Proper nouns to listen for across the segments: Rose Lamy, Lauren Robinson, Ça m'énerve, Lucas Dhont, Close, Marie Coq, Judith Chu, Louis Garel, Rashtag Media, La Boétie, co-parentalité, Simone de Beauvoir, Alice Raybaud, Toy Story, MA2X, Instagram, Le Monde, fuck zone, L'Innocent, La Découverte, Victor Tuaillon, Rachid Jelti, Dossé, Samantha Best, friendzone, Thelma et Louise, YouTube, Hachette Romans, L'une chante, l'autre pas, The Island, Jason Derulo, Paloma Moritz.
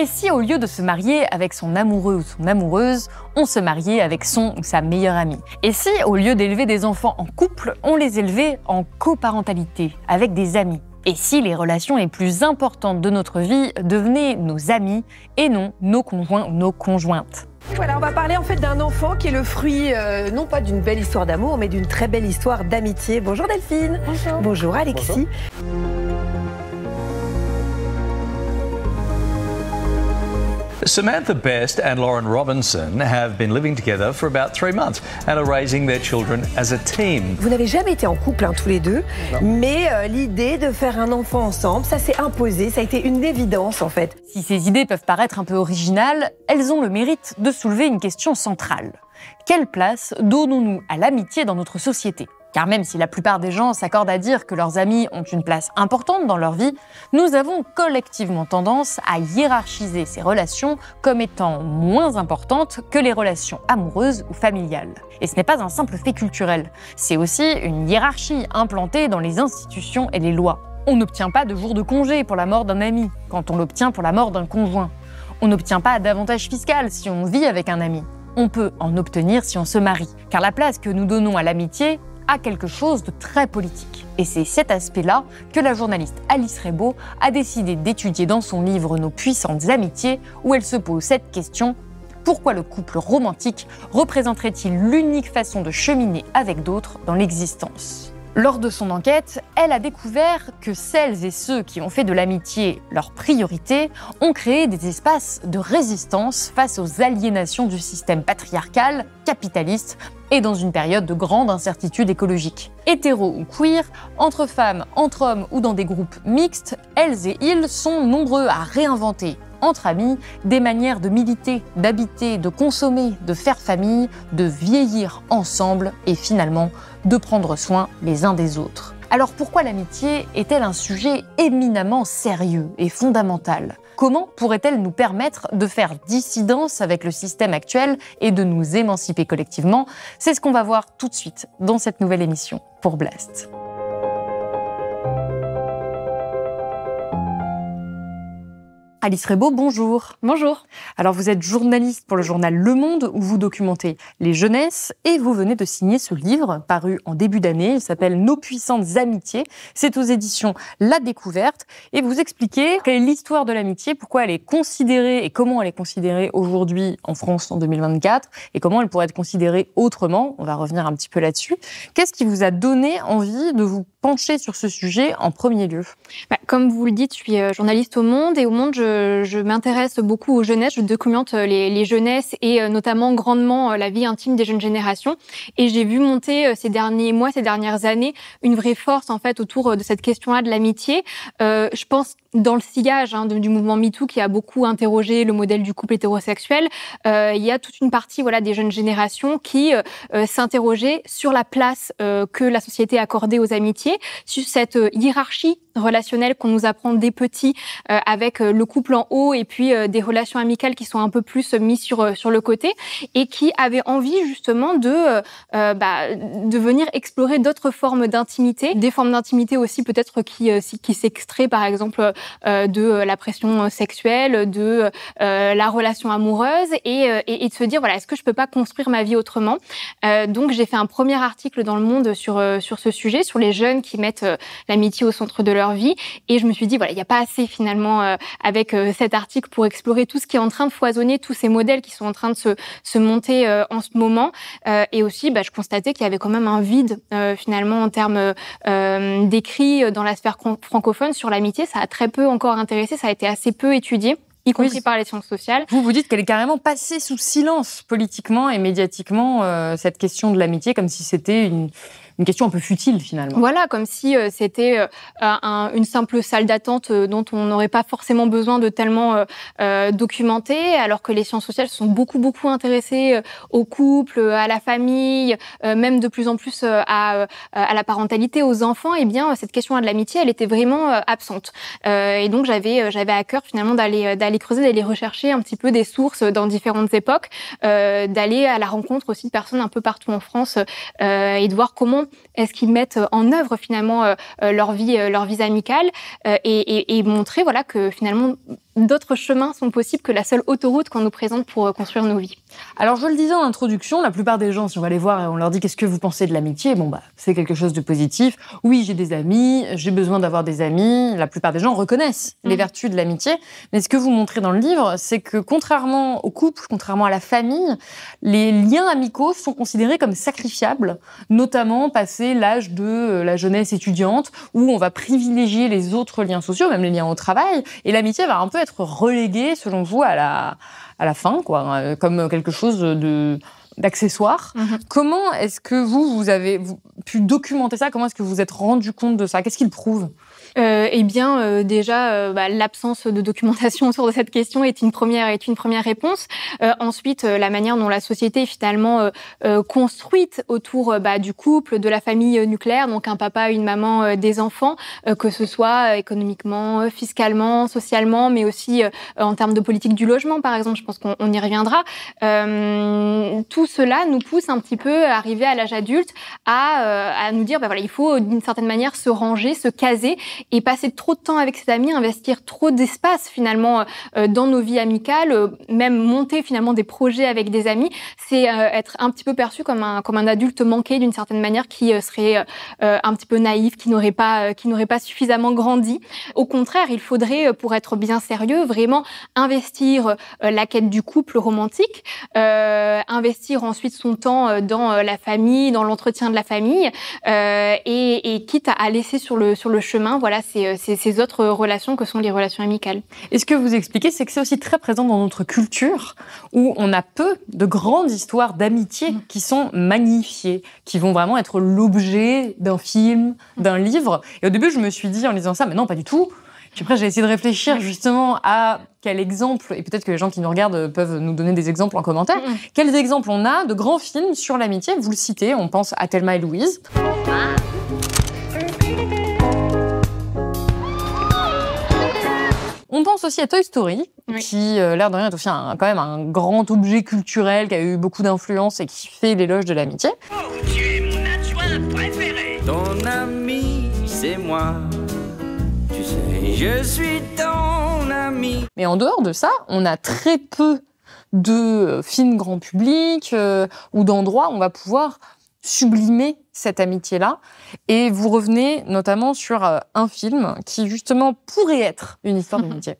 Et si au lieu de se marier avec son amoureux ou son amoureuse, on se mariait avec son ou sa meilleure amie? Et si au lieu d'élever des enfants en couple, on les élevait en coparentalité, avec des amis? Et si les relations les plus importantes de notre vie devenaient nos amis et non nos conjoints ou nos conjointes? Voilà, on va parler en fait d'un enfant qui est le fruit, non pas d'une belle histoire d'amour, mais d'une très belle histoire d'amitié. Bonjour Delphine. Bonjour. Bonjour Alexis. Bonjour. Samantha Best and Lauren Robinson have been living together for about 3 months and are raising their children as a team. Vous n'avez jamais été en couple hein, tous les deux, non. Mais l'idée de faire un enfant ensemble, ça s'est imposé, ça a été une évidence en fait. Si ces idées peuvent paraître un peu originales, elles ont le mérite de soulever une question centrale. Quelle place donnons-nous à l'amitié dans notre société? Car même si la plupart des gens s'accordent à dire que leurs amis ont une place importante dans leur vie, nous avons collectivement tendance à hiérarchiser ces relations comme étant moins importantes que les relations amoureuses ou familiales. Et ce n'est pas un simple fait culturel, c'est aussi une hiérarchie implantée dans les institutions et les lois. On n'obtient pas de jour de congé pour la mort d'un ami, quand on l'obtient pour la mort d'un conjoint. On n'obtient pas d'avantage fiscal si on vit avec un ami. On peut en obtenir si on se marie, car la place que nous donnons à l'amitié à quelque chose de très politique. Et c'est cet aspect-là que la journaliste Alice Raybaud a décidé d'étudier dans son livre Nos puissantes amitiés, où elle se pose cette question: pourquoi le couple romantique représenterait-il l'unique façon de cheminer avec d'autres dans l'existence? Lors de son enquête, elle a découvert que celles et ceux qui ont fait de l'amitié leur priorité ont créé des espaces de résistance face aux aliénations du système patriarcal, capitaliste et dans une période de grande incertitude écologique. Hétéros ou queer, entre femmes, entre hommes ou dans des groupes mixtes, elles et ils sont nombreux à réinventer, entre amis, des manières de militer, d'habiter, de consommer, de faire famille, de vieillir ensemble et finalement de prendre soin les uns des autres. Alors pourquoi l'amitié est-elle un sujet éminemment sérieux et fondamental? Comment pourrait-elle nous permettre de faire dissidence avec le système actuel et de nous émanciper collectivement? C'est ce qu'on va voir tout de suite dans cette nouvelle émission pour Blast. Alice Raybaud, bonjour. Bonjour. Alors vous êtes journaliste pour le journal Le Monde où vous documentez les jeunesses et vous venez de signer ce livre paru en début d'année. Il s'appelle Nos puissantes amitiés. C'est aux éditions La Découverte et vous expliquez quelle est l'histoire de l'amitié, pourquoi elle est considérée et comment elle est considérée aujourd'hui en France en 2024 et comment elle pourrait être considérée autrement. On va revenir un petit peu là-dessus. Qu'est-ce qui vous a donné envie de vous pencher sur ce sujet en premier lieu? Comme vous le dites, je suis journaliste au Monde et au Monde, je m'intéresse beaucoup aux jeunesses. Je documente les jeunesses et notamment grandement la vie intime des jeunes générations. Et j'ai vu monter ces derniers mois, ces dernières années, une vraie force en fait autour de cette question-là de l'amitié. Je pense dans le sillage hein, du mouvement MeToo qui a beaucoup interrogé le modèle du couple hétérosexuel, il y a toute une partie voilà, des jeunes générations qui s'interrogeaient sur la place que la société accordait aux amitiés, sur cette hiérarchie relationnelle qu'on nous apprend dès petits avec le couple en haut et puis des relations amicales qui sont un peu plus mises sur le côté et qui avaient envie justement de venir explorer d'autres formes d'intimité, des formes d'intimité aussi peut-être qui s'extraient par exemple de la pression sexuelle, de la relation amoureuse et de se dire voilà, est-ce que je peux pas construire ma vie autrement? Donc j'ai fait un premier article dans Le Monde sur ce sujet, sur les jeunes qui mettent l'amitié au centre de leur vie et je me suis dit voilà, il n'y a pas assez finalement avec cet article pour explorer tout ce qui est en train de foisonner, tous ces modèles qui sont en train de se monter en ce moment et aussi je constatais qu'il y avait quand même un vide finalement en termes d'écrits dans la sphère francophone sur l'amitié. Ça a très peu encore intéressé, ça a été assez peu étudié, y compris par les sciences sociales. Vous dites qu'elle est carrément passée sous silence politiquement et médiatiquement cette question de l'amitié comme si c'était une question un peu futile, finalement. Voilà, comme si c'était une simple salle d'attente dont on n'aurait pas forcément besoin de tellement documenter, alors que les sciences sociales se sont beaucoup intéressées au couple, à la famille, même de plus en plus à la parentalité, aux enfants. Eh bien, cette question-là de l'amitié, elle était vraiment absente. Et donc, j'avais à cœur, finalement, d'aller creuser, d'aller rechercher un petit peu des sources dans différentes époques, d'aller à la rencontre aussi de personnes un peu partout en France et de voir comment est-ce qu'ils mettent en œuvre finalement leur vie amicale et montrer voilà que finalement d'autres chemins sont possibles que la seule autoroute qu'on nous présente pour construire nos vies. Alors, je le disais en introduction, la plupart des gens, si on va les voir et on leur dit « qu'est-ce que vous pensez de l'amitié ?» Bon, bah, c'est quelque chose de positif. Oui, j'ai des amis, j'ai besoin d'avoir des amis. La plupart des gens reconnaissent les vertus de l'amitié. Mais ce que vous montrez dans le livre, c'est que contrairement au couple, contrairement à la famille, les liens amicaux sont considérés comme sacrifiables, notamment passé l'âge de la jeunesse étudiante, où on va privilégier les autres liens sociaux, même les liens au travail, et l'amitié va un peu être reléguée, selon vous, à la fin, quoi, comme quelque chose d'accessoire. Comment est-ce que vous avez pu documenter ça? Comment est-ce que vous vous êtes rendu compte de ça? Qu'est-ce qu'il prouve? Déjà, l'absence de documentation autour de cette question est une première réponse. Ensuite, la manière dont la société est finalement construite autour du couple, de la famille nucléaire, donc un papa, une maman, des enfants, que ce soit économiquement, fiscalement, socialement, mais aussi en termes de politique du logement, par exemple. Je pense qu'on y reviendra. Tout cela nous pousse un petit peu, arrivé à l'âge adulte, à nous dire, il faut d'une certaine manière se ranger, se caser, et passer trop de temps avec ses amis, investir trop d'espace finalement dans nos vies amicales, même monter finalement des projets avec des amis, c'est être un petit peu perçu comme un adulte manqué d'une certaine manière qui serait un petit peu naïf, qui n'aurait pas suffisamment grandi. Au contraire, il faudrait, pour être bien sérieux, vraiment investir la quête du couple romantique, investir ensuite son temps dans la famille, dans l'entretien de la famille, et quitte à laisser sur le chemin, voilà, ces autres relations que sont les relations amicales. Et ce que vous expliquez, c'est que c'est aussi très présent dans notre culture, où on a peu de grandes histoires d'amitié qui sont magnifiées, qui vont vraiment être l'objet d'un film, d'un livre. Et au début, je me suis dit, en lisant ça, mais non, pas du tout. Puis après, j'ai essayé de réfléchir justement à quel exemple, et peut-être que les gens qui nous regardent peuvent nous donner des exemples en commentaire, quels exemples on a de grands films sur l'amitié. Vous le citez, on pense à Thelma et Louise. On pense aussi à Toy Story, qui, l'air de rien, est aussi quand même un grand objet culturel qui a eu beaucoup d'influence et qui fait l'éloge de l'amitié. Oh, tu es mon adjoint préféré. Ton ami, c'est moi. Tu sais, je suis ton ami. Mais en dehors de ça, on a très peu de films grand public ou d'endroits où on va pouvoir sublimer cette amitié-là. Et vous revenez notamment sur un film qui, justement, pourrait être une histoire d'amitié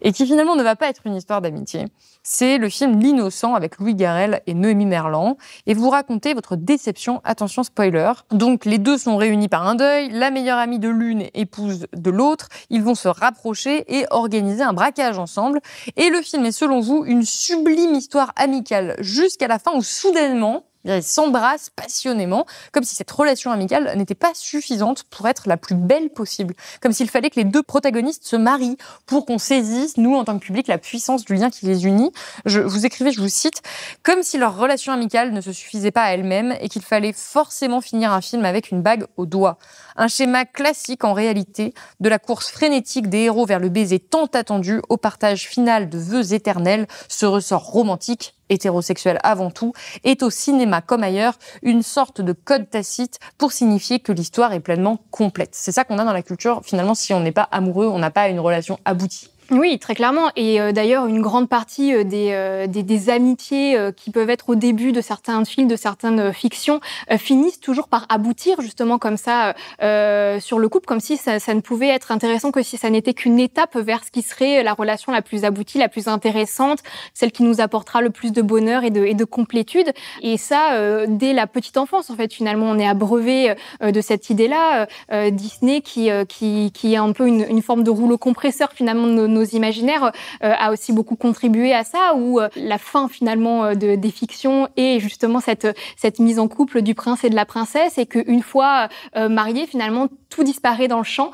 et qui, finalement, ne va pas être une histoire d'amitié. C'est le film L'Innocent avec Louis Garel et Noémie Merlan. Et vous racontez votre déception. Attention, spoiler. Donc, les deux sont réunis par un deuil. La meilleure amie de l'une épouse de l'autre. Ils vont se rapprocher et organiser un braquage ensemble. Et le film est, selon vous, une sublime histoire amicale jusqu'à la fin où, soudainement, ils s'embrassent passionnément, comme si cette relation amicale n'était pas suffisante pour être la plus belle possible. Comme s'il fallait que les deux protagonistes se marient pour qu'on saisisse, nous, en tant que public, la puissance du lien qui les unit. Vous écrivez, je vous cite, « Comme si leur relation amicale ne se suffisait pas à elle-même et qu'il fallait forcément finir un film avec une bague au doigt. Un schéma classique, en réalité, de la course frénétique des héros vers le baiser tant attendu au partage final de vœux éternels, ce ressort romantique, hétérosexuel avant tout, est au cinéma comme ailleurs une sorte de code tacite pour signifier que l'histoire est pleinement complète. » C'est ça qu'on a dans la culture. Finalement, si on n'est pas amoureux, on n'a pas une relation aboutie. Oui, très clairement. Et d'ailleurs, une grande partie des amitiés qui peuvent être au début de certains films, de certaines fictions, finissent toujours par aboutir justement comme ça sur le couple, comme si ça ne pouvait être intéressant que si ça n'était qu'une étape vers ce qui serait la relation la plus aboutie, la plus intéressante, celle qui nous apportera le plus de bonheur et de complétude. Et ça, dès la petite enfance, en fait, finalement, on est abreuvé de cette idée-là. Disney, qui est un peu une forme de rouleau compresseur finalement de nos imaginaires, a aussi beaucoup contribué à ça, où la fin finalement des fictions est justement cette mise en couple du prince et de la princesse, et qu'une fois mariés, finalement, tout disparaît dans le champ,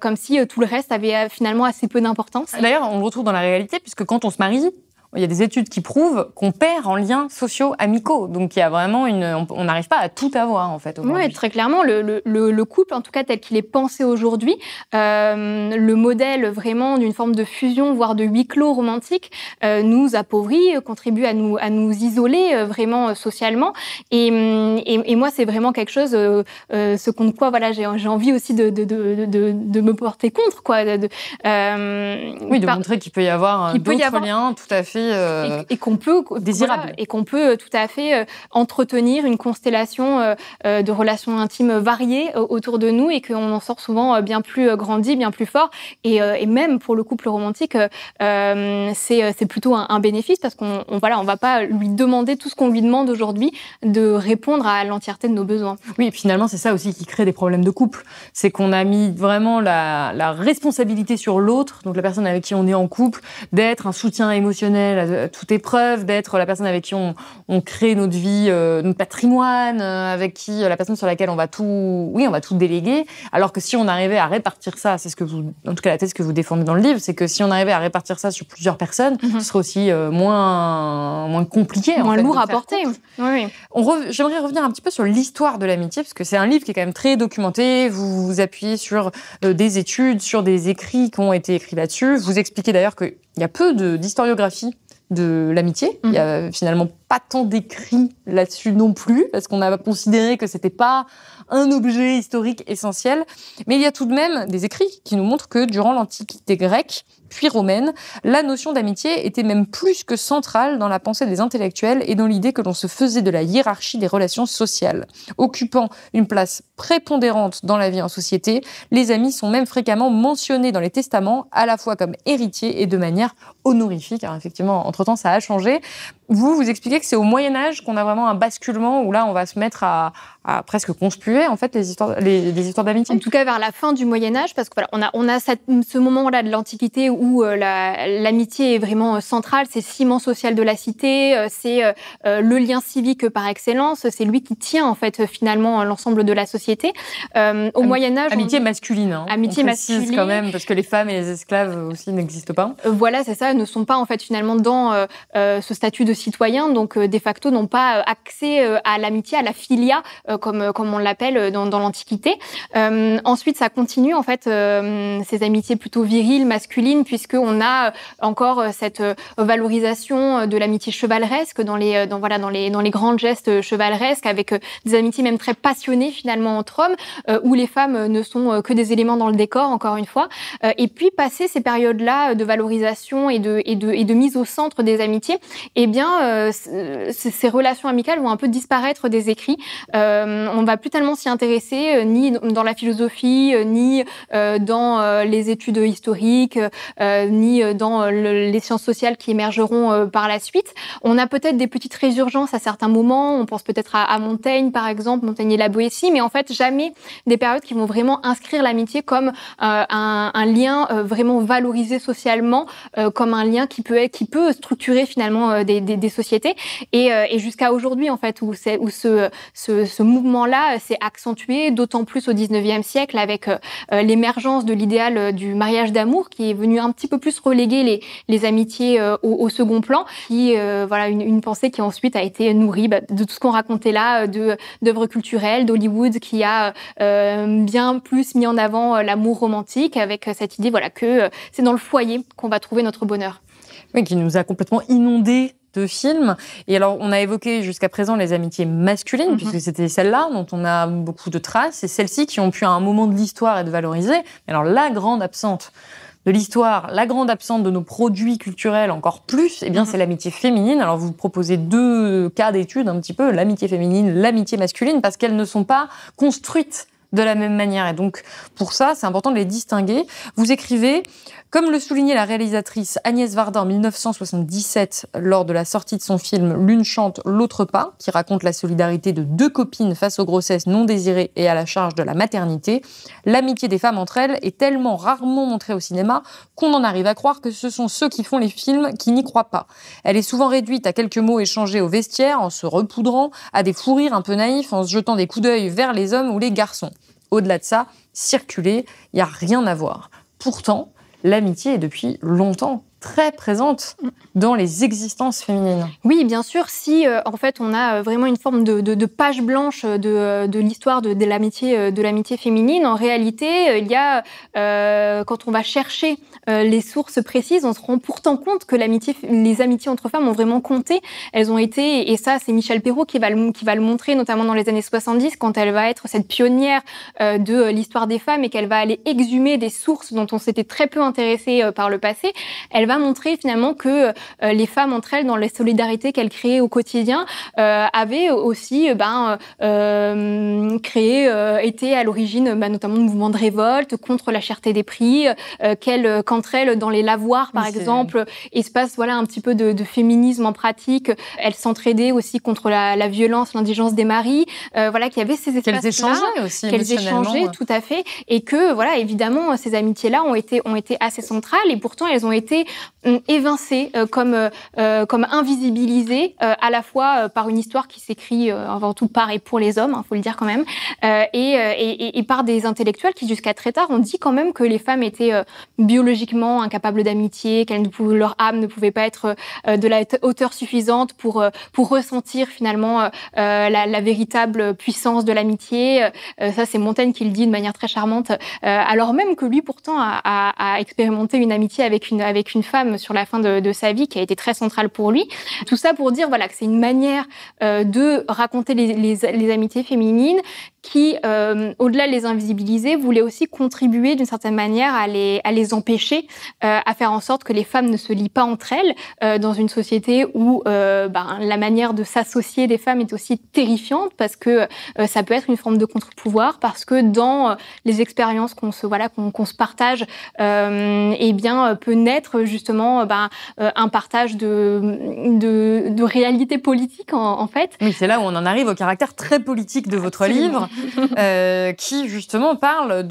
comme si tout le reste avait finalement assez peu d'importance. D'ailleurs, on le retrouve dans la réalité, puisque quand on se marie, Il y a des études qui prouvent qu'on perd en liens sociaux amicaux. Donc, il y a vraiment une... On n'arrive pas à tout avoir, en fait, aujourd'hui. Oui, très clairement. Le couple, en tout cas, tel qu'il est pensé aujourd'hui, le modèle vraiment d'une forme de fusion, voire de huis clos romantique, nous appauvrit, contribue à nous isoler vraiment socialement. Et moi, c'est vraiment quelque chose, ce contre quoi voilà, j'ai envie aussi de me porter contre. Quoi, oui, de montrer qu'il peut y avoir d'autres liens tout à fait et qu'on peut désirables. Voilà, et qu'on peut tout à fait entretenir une constellation de relations intimes variées autour de nous et qu'on en sort souvent bien plus grandi, bien plus fort. Et même pour le couple romantique, c'est plutôt un bénéfice parce qu'on on va pas lui demander tout ce qu'on lui demande aujourd'hui de répondre à l'entièreté de nos besoins. Oui, et finalement, c'est ça aussi qui crée des problèmes de couple. C'est qu'on a mis vraiment la responsabilité sur l'autre, donc la personne avec qui on est en couple, d'être un soutien émotionnel à toute épreuve, d'être la personne avec qui on crée notre vie, notre patrimoine, avec qui la personne sur laquelle on va tout, oui, on va tout déléguer. Alors que si on arrivait à répartir ça, c'est ce que vous, en tout cas la thèse que vous défendez dans le livre, c'est que si on arrivait à répartir ça sur plusieurs personnes, ce serait aussi moins compliqué, moins lourd à porter. Oui. J'aimerais revenir un petit peu sur l'histoire de l'amitié, parce que c'est un livre qui est quand même très documenté. Vous vous appuyez sur des études, sur des écrits qui ont été écrits là-dessus. Vous expliquez d'ailleurs qu'il y a peu d'historiographie de l'amitié. Il y a finalement pas tant d'écrits là-dessus non plus, parce qu'on a considéré que c'était pas un objet historique essentiel. Mais il y a tout de même des écrits qui nous montrent que durant l'Antiquité grecque, puis romaine, la notion d'amitié était même plus que centrale dans la pensée des intellectuels et dans l'idée que l'on se faisait de la hiérarchie des relations sociales. Occupant une place prépondérante dans la vie en société, les amis sont même fréquemment mentionnés dans les testaments, à la fois comme héritiers et de manière honorifique. Alors effectivement, entre-temps, ça a changé. Vous, vous expliquez que c'est au Moyen-Âge qu'on a vraiment un basculement où là, on va se mettre à presque conspuer, en fait, les histoires d'amitié. En tout cas, vers la fin du Moyen-Âge, parce que voilà, on a ce moment-là de l'Antiquité où l'amitié est vraiment centrale, c'est le ciment social de la cité, c'est le lien civique par excellence, c'est lui qui tient, en fait, finalement, l'ensemble de la société. Au Moyen-Âge... Amitié masculine, hein. Amitié masculine. Quand même, parce que les femmes et les esclaves aussi n'existent pas. Voilà, c'est ça, ne sont pas, en fait, finalement, dans ce statut de citoyens, donc de facto n'ont pas accès à l'amitié, à la filia, comme on l'appelle dans l'Antiquité. Ensuite, ça continue, en fait, ces amitiés plutôt viriles, masculines, puisqu'on a encore cette valorisation de l'amitié chevaleresque dans les grands gestes chevaleresques, avec des amitiés même très passionnées, finalement, entre hommes, où les femmes ne sont que des éléments dans le décor, encore une fois. Et puis, passer ces périodes-là de valorisation et de mise au centre des amitiés, eh bien, ces relations amicales vont un peu disparaître des écrits. On ne va plus tellement s'y intéresser, ni dans la philosophie, ni dans les études historiques, ni dans les sciences sociales qui émergeront par la suite. On a peut-être des petites résurgences à certains moments, on pense peut-être à Montaigne, par exemple, Montaigne et La Boétie, mais en fait, jamais des périodes qui vont vraiment inscrire l'amitié comme un lien vraiment valorisé socialement, comme un lien qui peut structurer finalement des sociétés et jusqu'à aujourd'hui en fait où ce mouvement-là s'est accentué d'autant plus au 19e siècle avec l'émergence de l'idéal du mariage d'amour qui est venu un petit peu plus reléguer les amitiés au second plan, qui voilà une pensée qui ensuite a été nourrie de tout ce qu'on racontait là, d'œuvres culturelles, d'Hollywood qui a bien plus mis en avant l'amour romantique avec cette idée voilà que c'est dans le foyer qu'on va trouver notre bonheur. Oui, qui nous a complètement inondés de films. Et alors, on a évoqué jusqu'à présent les amitiés masculines, puisque c'était celles-là dont on a beaucoup de traces, et celles-ci qui ont pu à un moment de l'histoire être valorisées. Mais alors, la grande absente de l'histoire, la grande absente de nos produits culturels encore plus, eh bien, c'est l'amitié féminine. Alors, vous proposez deux cas d'études un petit peu, l'amitié féminine, l'amitié masculine, parce qu'elles ne sont pas construites de la même manière. Et donc, pour ça, c'est important de les distinguer. Vous écrivez, comme le soulignait la réalisatrice Agnès Varda en 1977 lors de la sortie de son film L'une chante, l'autre pas, qui raconte la solidarité de deux copines face aux grossesses non désirées et à la charge de la maternité, l'amitié des femmes entre elles est tellement rarement montrée au cinéma qu'on en arrive à croire que ce sont ceux qui font les films qui n'y croient pas. Elle est souvent réduite à quelques mots échangés au vestiaire, en se repoudrant, à des fous rires un peu naïfs, en se jetant des coups d'œil vers les hommes ou les garçons. Au-delà de ça, circuler, il n'y a rien à voir. Pourtant, l'amitié est depuis longtemps très présente dans les existences féminines. Oui, bien sûr, si en fait on a vraiment une forme de page blanche de l'histoire de l'amitié féminine, en réalité, il y a, quand on va chercher les sources précises, on se rend pourtant compte que les amitiés entre femmes ont vraiment compté. Elles ont été, et ça c'est Michel Perrot qui va le montrer, notamment dans les années 70, quand elle va être cette pionnière de l'histoire des femmes et qu'elle va aller exhumer des sources dont on s'était très peu intéressé par le passé. Elle va montrer finalement que les femmes entre elles, dans les solidarités qu'elles créaient au quotidien, avaient aussi créé, été à l'origine notamment de mouvements de révolte contre la cherté des prix, qu'entre elles, dans les lavoirs par exemple, espace un petit peu de féminisme en pratique, elles s'entraidaient aussi contre la violence, l'indigence des maris, qu'il y avait ces espaces-là. Qu'elles échangeaient aussi, qu'elles échangeaient, tout à fait, et que, évidemment, ces amitiés-là ont été assez centrales, et pourtant elles ont été évincées, comme invisibilisées, à la fois par une histoire qui s'écrit avant tout par et pour les hommes, il faut le dire quand même, et par des intellectuels qui, jusqu'à très tard, ont dit quand même que les femmes étaient biologiquement incapables d'amitié, leur âme ne pouvait pas être de la hauteur suffisante pour ressentir finalement la véritable puissance de l'amitié. Ça, c'est Montaigne qui le dit de manière très charmante, alors même que lui, pourtant, a expérimenté une amitié avec une femme sur la fin de sa vie, qui a été très centrale pour lui. Tout ça pour dire que c'est une manière de raconter les amitiés féminines qui, au-delà de les invisibiliser, voulait aussi contribuer d'une certaine manière à les empêcher, à faire en sorte que les femmes ne se lient pas entre elles, dans une société où la manière de s'associer des femmes est aussi terrifiante, parce que ça peut être une forme de contre-pouvoir, parce que dans les expériences qu'on se partage, peut naître justement un partage de réalité politique en fait. Oui, c'est là où on en arrive au caractère très politique de votre livre, qui justement parle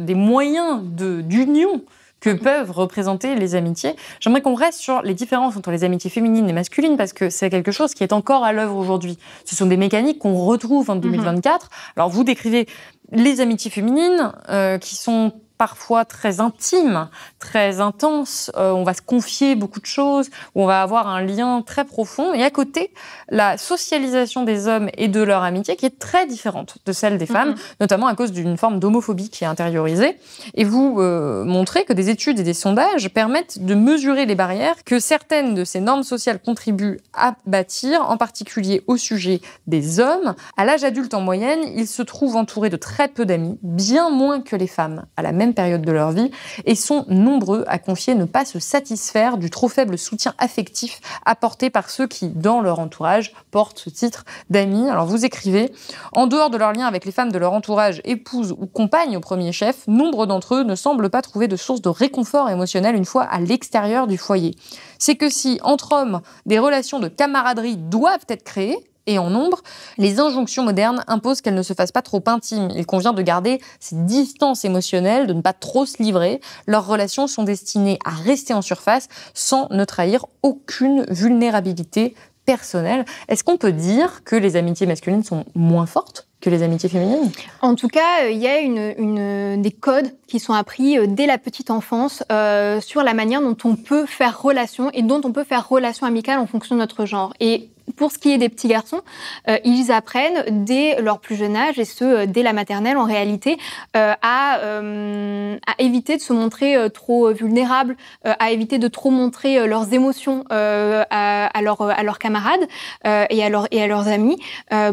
des moyens d'union que peuvent représenter les amitiés. J'aimerais qu'on reste sur les différences entre les amitiés féminines et masculines, parce que c'est quelque chose qui est encore à l'œuvre aujourd'hui. Ce sont des mécaniques qu'on retrouve en 2024. Alors, vous décrivez les amitiés féminines qui sont parfois très intimes, très intenses, on va se confier beaucoup de choses, on va avoir un lien très profond, et à côté, la socialisation des hommes et de leur amitié qui est très différente de celle des femmes, notamment à cause d'une forme d'homophobie qui est intériorisée. Et vous montrez que des études et des sondages permettent de mesurer les barrières que certaines de ces normes sociales contribuent à bâtir, en particulier au sujet des hommes. À l'âge adulte en moyenne, ils se trouvent entourés de très peu d'amis, bien moins que les femmes à la même période de leur vie, et sont nombreux à confier ne pas se satisfaire du trop faible soutien affectif apporté par ceux qui, dans leur entourage, portent ce titre d'amis. Alors vous écrivez « En dehors de leur lien avec les femmes de leur entourage, épouses ou compagnes au premier chef, nombre d'entre eux ne semblent pas trouver de source de réconfort émotionnel une fois à l'extérieur du foyer. C'est que si, entre hommes, des relations de camaraderie doivent être créées, et en nombre, les injonctions modernes imposent qu'elles ne se fassent pas trop intimes. Il convient de garder cette distance émotionnelle, de ne pas trop se livrer. Leurs relations sont destinées à rester en surface sans ne trahir aucune vulnérabilité personnelle. » Est-ce qu'on peut dire que les amitiés masculines sont moins fortes que les amitiés féminines? En tout cas, il y a des codes qui sont appris dès la petite enfance sur la manière dont on peut faire relation et dont on peut faire relation amicale en fonction de notre genre. Et pour ce qui est des petits garçons, ils apprennent dès leur plus jeune âge, et ce, dès la maternelle en réalité, à éviter de se montrer trop vulnérables, à éviter de trop montrer leurs émotions à leurs camarades et à leurs amis,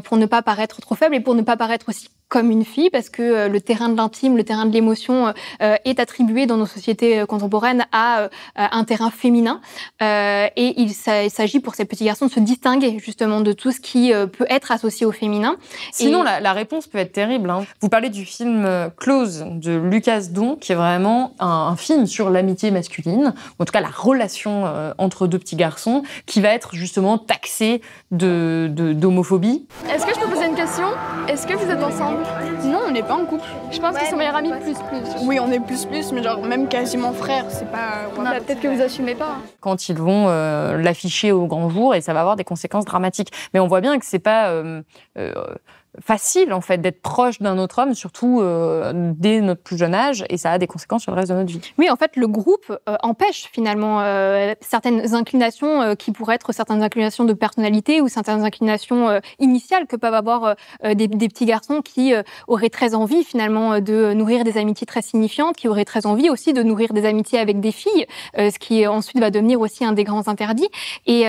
pour ne pas paraître trop faibles et pour ne pas paraître aussi comme une fille, parce que le terrain de l'intime, le terrain de l'émotion est attribué dans nos sociétés contemporaines à un terrain féminin. Et il s'agit pour ces petits garçons de se distinguer justement de tout ce qui peut être associé au féminin. Sinon, la réponse peut être terrible, hein. Vous parlez du film Close de Lucas Dhont, qui est vraiment un film sur l'amitié masculine, en tout cas la relation entre deux petits garçons, qui va être justement taxée d'homophobie. Est-ce que je peux poser une question? Est-ce que vous êtes ensemble? Non, on n'est pas en couple. Je pense qu'ils sont meilleurs amis plus. Oui, on est plus, mais genre même quasiment frères, c'est pas... Ouais, peut-être que vous assumez pas. Quand ils vont l'afficher au grand jour, et ça va avoir des conséquences dramatiques. Mais on voit bien que c'est pas... facile, en fait, d'être proche d'un autre homme, surtout dès notre plus jeune âge, et ça a des conséquences sur le reste de notre vie. Oui, en fait, le groupe empêche, finalement, certaines inclinations qui pourraient être certaines inclinations de personnalité ou certaines inclinations initiales que peuvent avoir des petits garçons qui auraient très envie, finalement, de nourrir des amitiés très signifiantes, qui auraient très envie aussi de nourrir des amitiés avec des filles, ce qui ensuite va devenir aussi un des grands interdits. Et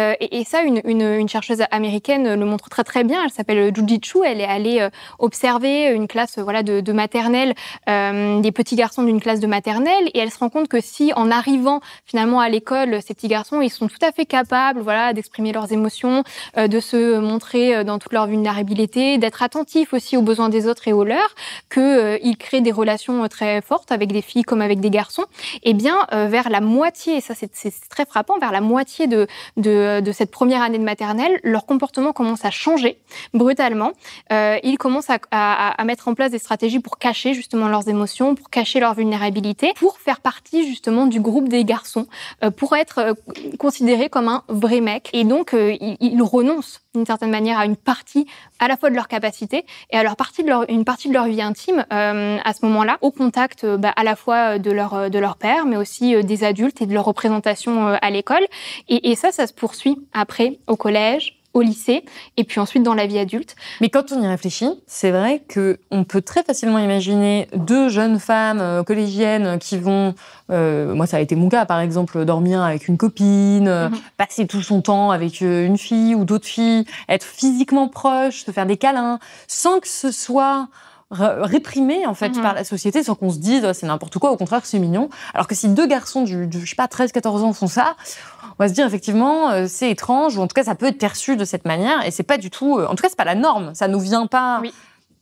ça, une chercheuse américaine le montre très très bien, elle s'appelle Judith Chu, elle est aller observer une classe voilà, de maternelle, des petits garçons d'une classe de maternelle, et elle se rend compte que si, en arrivant finalement à l'école, ces petits garçons, ils sont tout à fait capables voilà, d'exprimer leurs émotions, de se montrer dans toute leur vulnérabilité, d'être attentifs aussi aux besoins des autres et aux leurs, qu'ils créent des relations très fortes avec des filles comme avec des garçons, et bien vers la moitié, et ça c'est très frappant, vers la moitié de cette première année de maternelle, leur comportement commence à changer brutalement. Ils commencent à mettre en place des stratégies pour cacher justement leurs émotions, pour cacher leur vulnérabilité, pour faire partie justement du groupe des garçons, pour être considérés comme un vrai mec. Et donc, ils renoncent d'une certaine manière à une partie à la fois de leur capacité et à leur une partie de leur vie intime à ce moment-là, au contact à la fois de leur père, mais aussi des adultes et de leur représentation à l'école. Et ça se poursuit après au collège, au lycée, et puis ensuite dans la vie adulte. Mais quand on y réfléchit, c'est vrai qu'on peut très facilement imaginer deux jeunes femmes collégiennes qui vont, moi ça a été mon cas par exemple, dormir avec une copine, passer tout son temps avec une fille ou d'autres filles, être physiquement proches, se faire des câlins, sans que ce soit réprimé en fait par la société, sans qu'on se dise oh, c'est n'importe quoi, au contraire c'est mignon. Alors que si deux garçons je sais pas, 13-14 ans font ça, on va se dire effectivement c'est étrange, ou en tout cas ça peut être perçu de cette manière, et c'est pas du tout, en tout cas c'est pas la norme, ça nous vient pas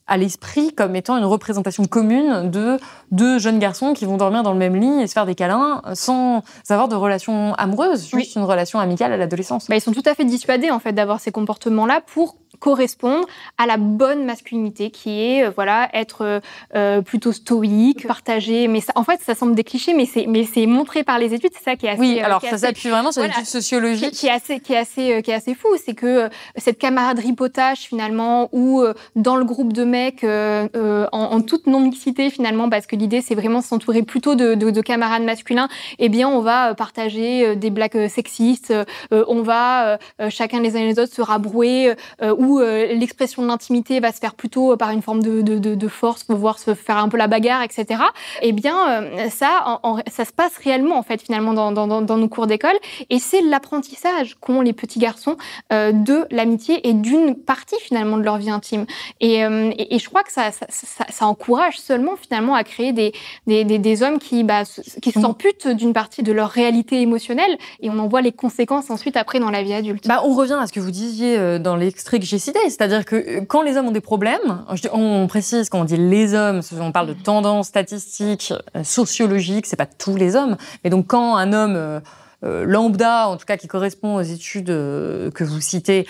à l'esprit comme étant une représentation commune de deux jeunes garçons qui vont dormir dans le même lit et se faire des câlins sans avoir de relation amoureuse, juste une relation amicale à l'adolescence. Bah, ils sont tout à fait dissuadés en fait d'avoir ces comportements-là pour correspondre à la bonne masculinité qui est voilà, être plutôt stoïque, partager. Mais ça, en fait, ça semble des clichés, mais c'est montré par les études, c'est ça qui est assez... Oui, alors ça s'appuie vraiment sur l'étude sociologique. Qui est assez fou, c'est que cette camaraderie potache, finalement, où dans le groupe de mecs, en toute non-mixité, finalement, parce que l'idée, c'est vraiment s'entourer plutôt de camarades masculins, eh bien, on va partager des blagues sexistes, on va chacun les uns et les autres se rabrouer, où l'expression de l'intimité va se faire plutôt par une forme de force, pouvoir se faire un peu la bagarre, etc. Eh bien, ça se passe réellement, en fait, finalement, dans nos cours d'école. Et c'est l'apprentissage qu'ont les petits garçons de l'amitié et d'une partie, finalement, de leur vie intime. Et je crois que ça encourage seulement, finalement, à créer des hommes qui s'amputent d'une partie de leur réalité émotionnelle. Et on en voit les conséquences ensuite, après, dans la vie adulte. Bah, on revient à ce que vous disiez dans l'extrait que j'ai cité, c'est-à-dire que quand les hommes ont des problèmes, on précise quand on dit les hommes, on parle de tendances statistiques, sociologiques, c'est pas tous les hommes, mais donc quand un homme lambda, en tout cas qui correspond aux études que vous citez,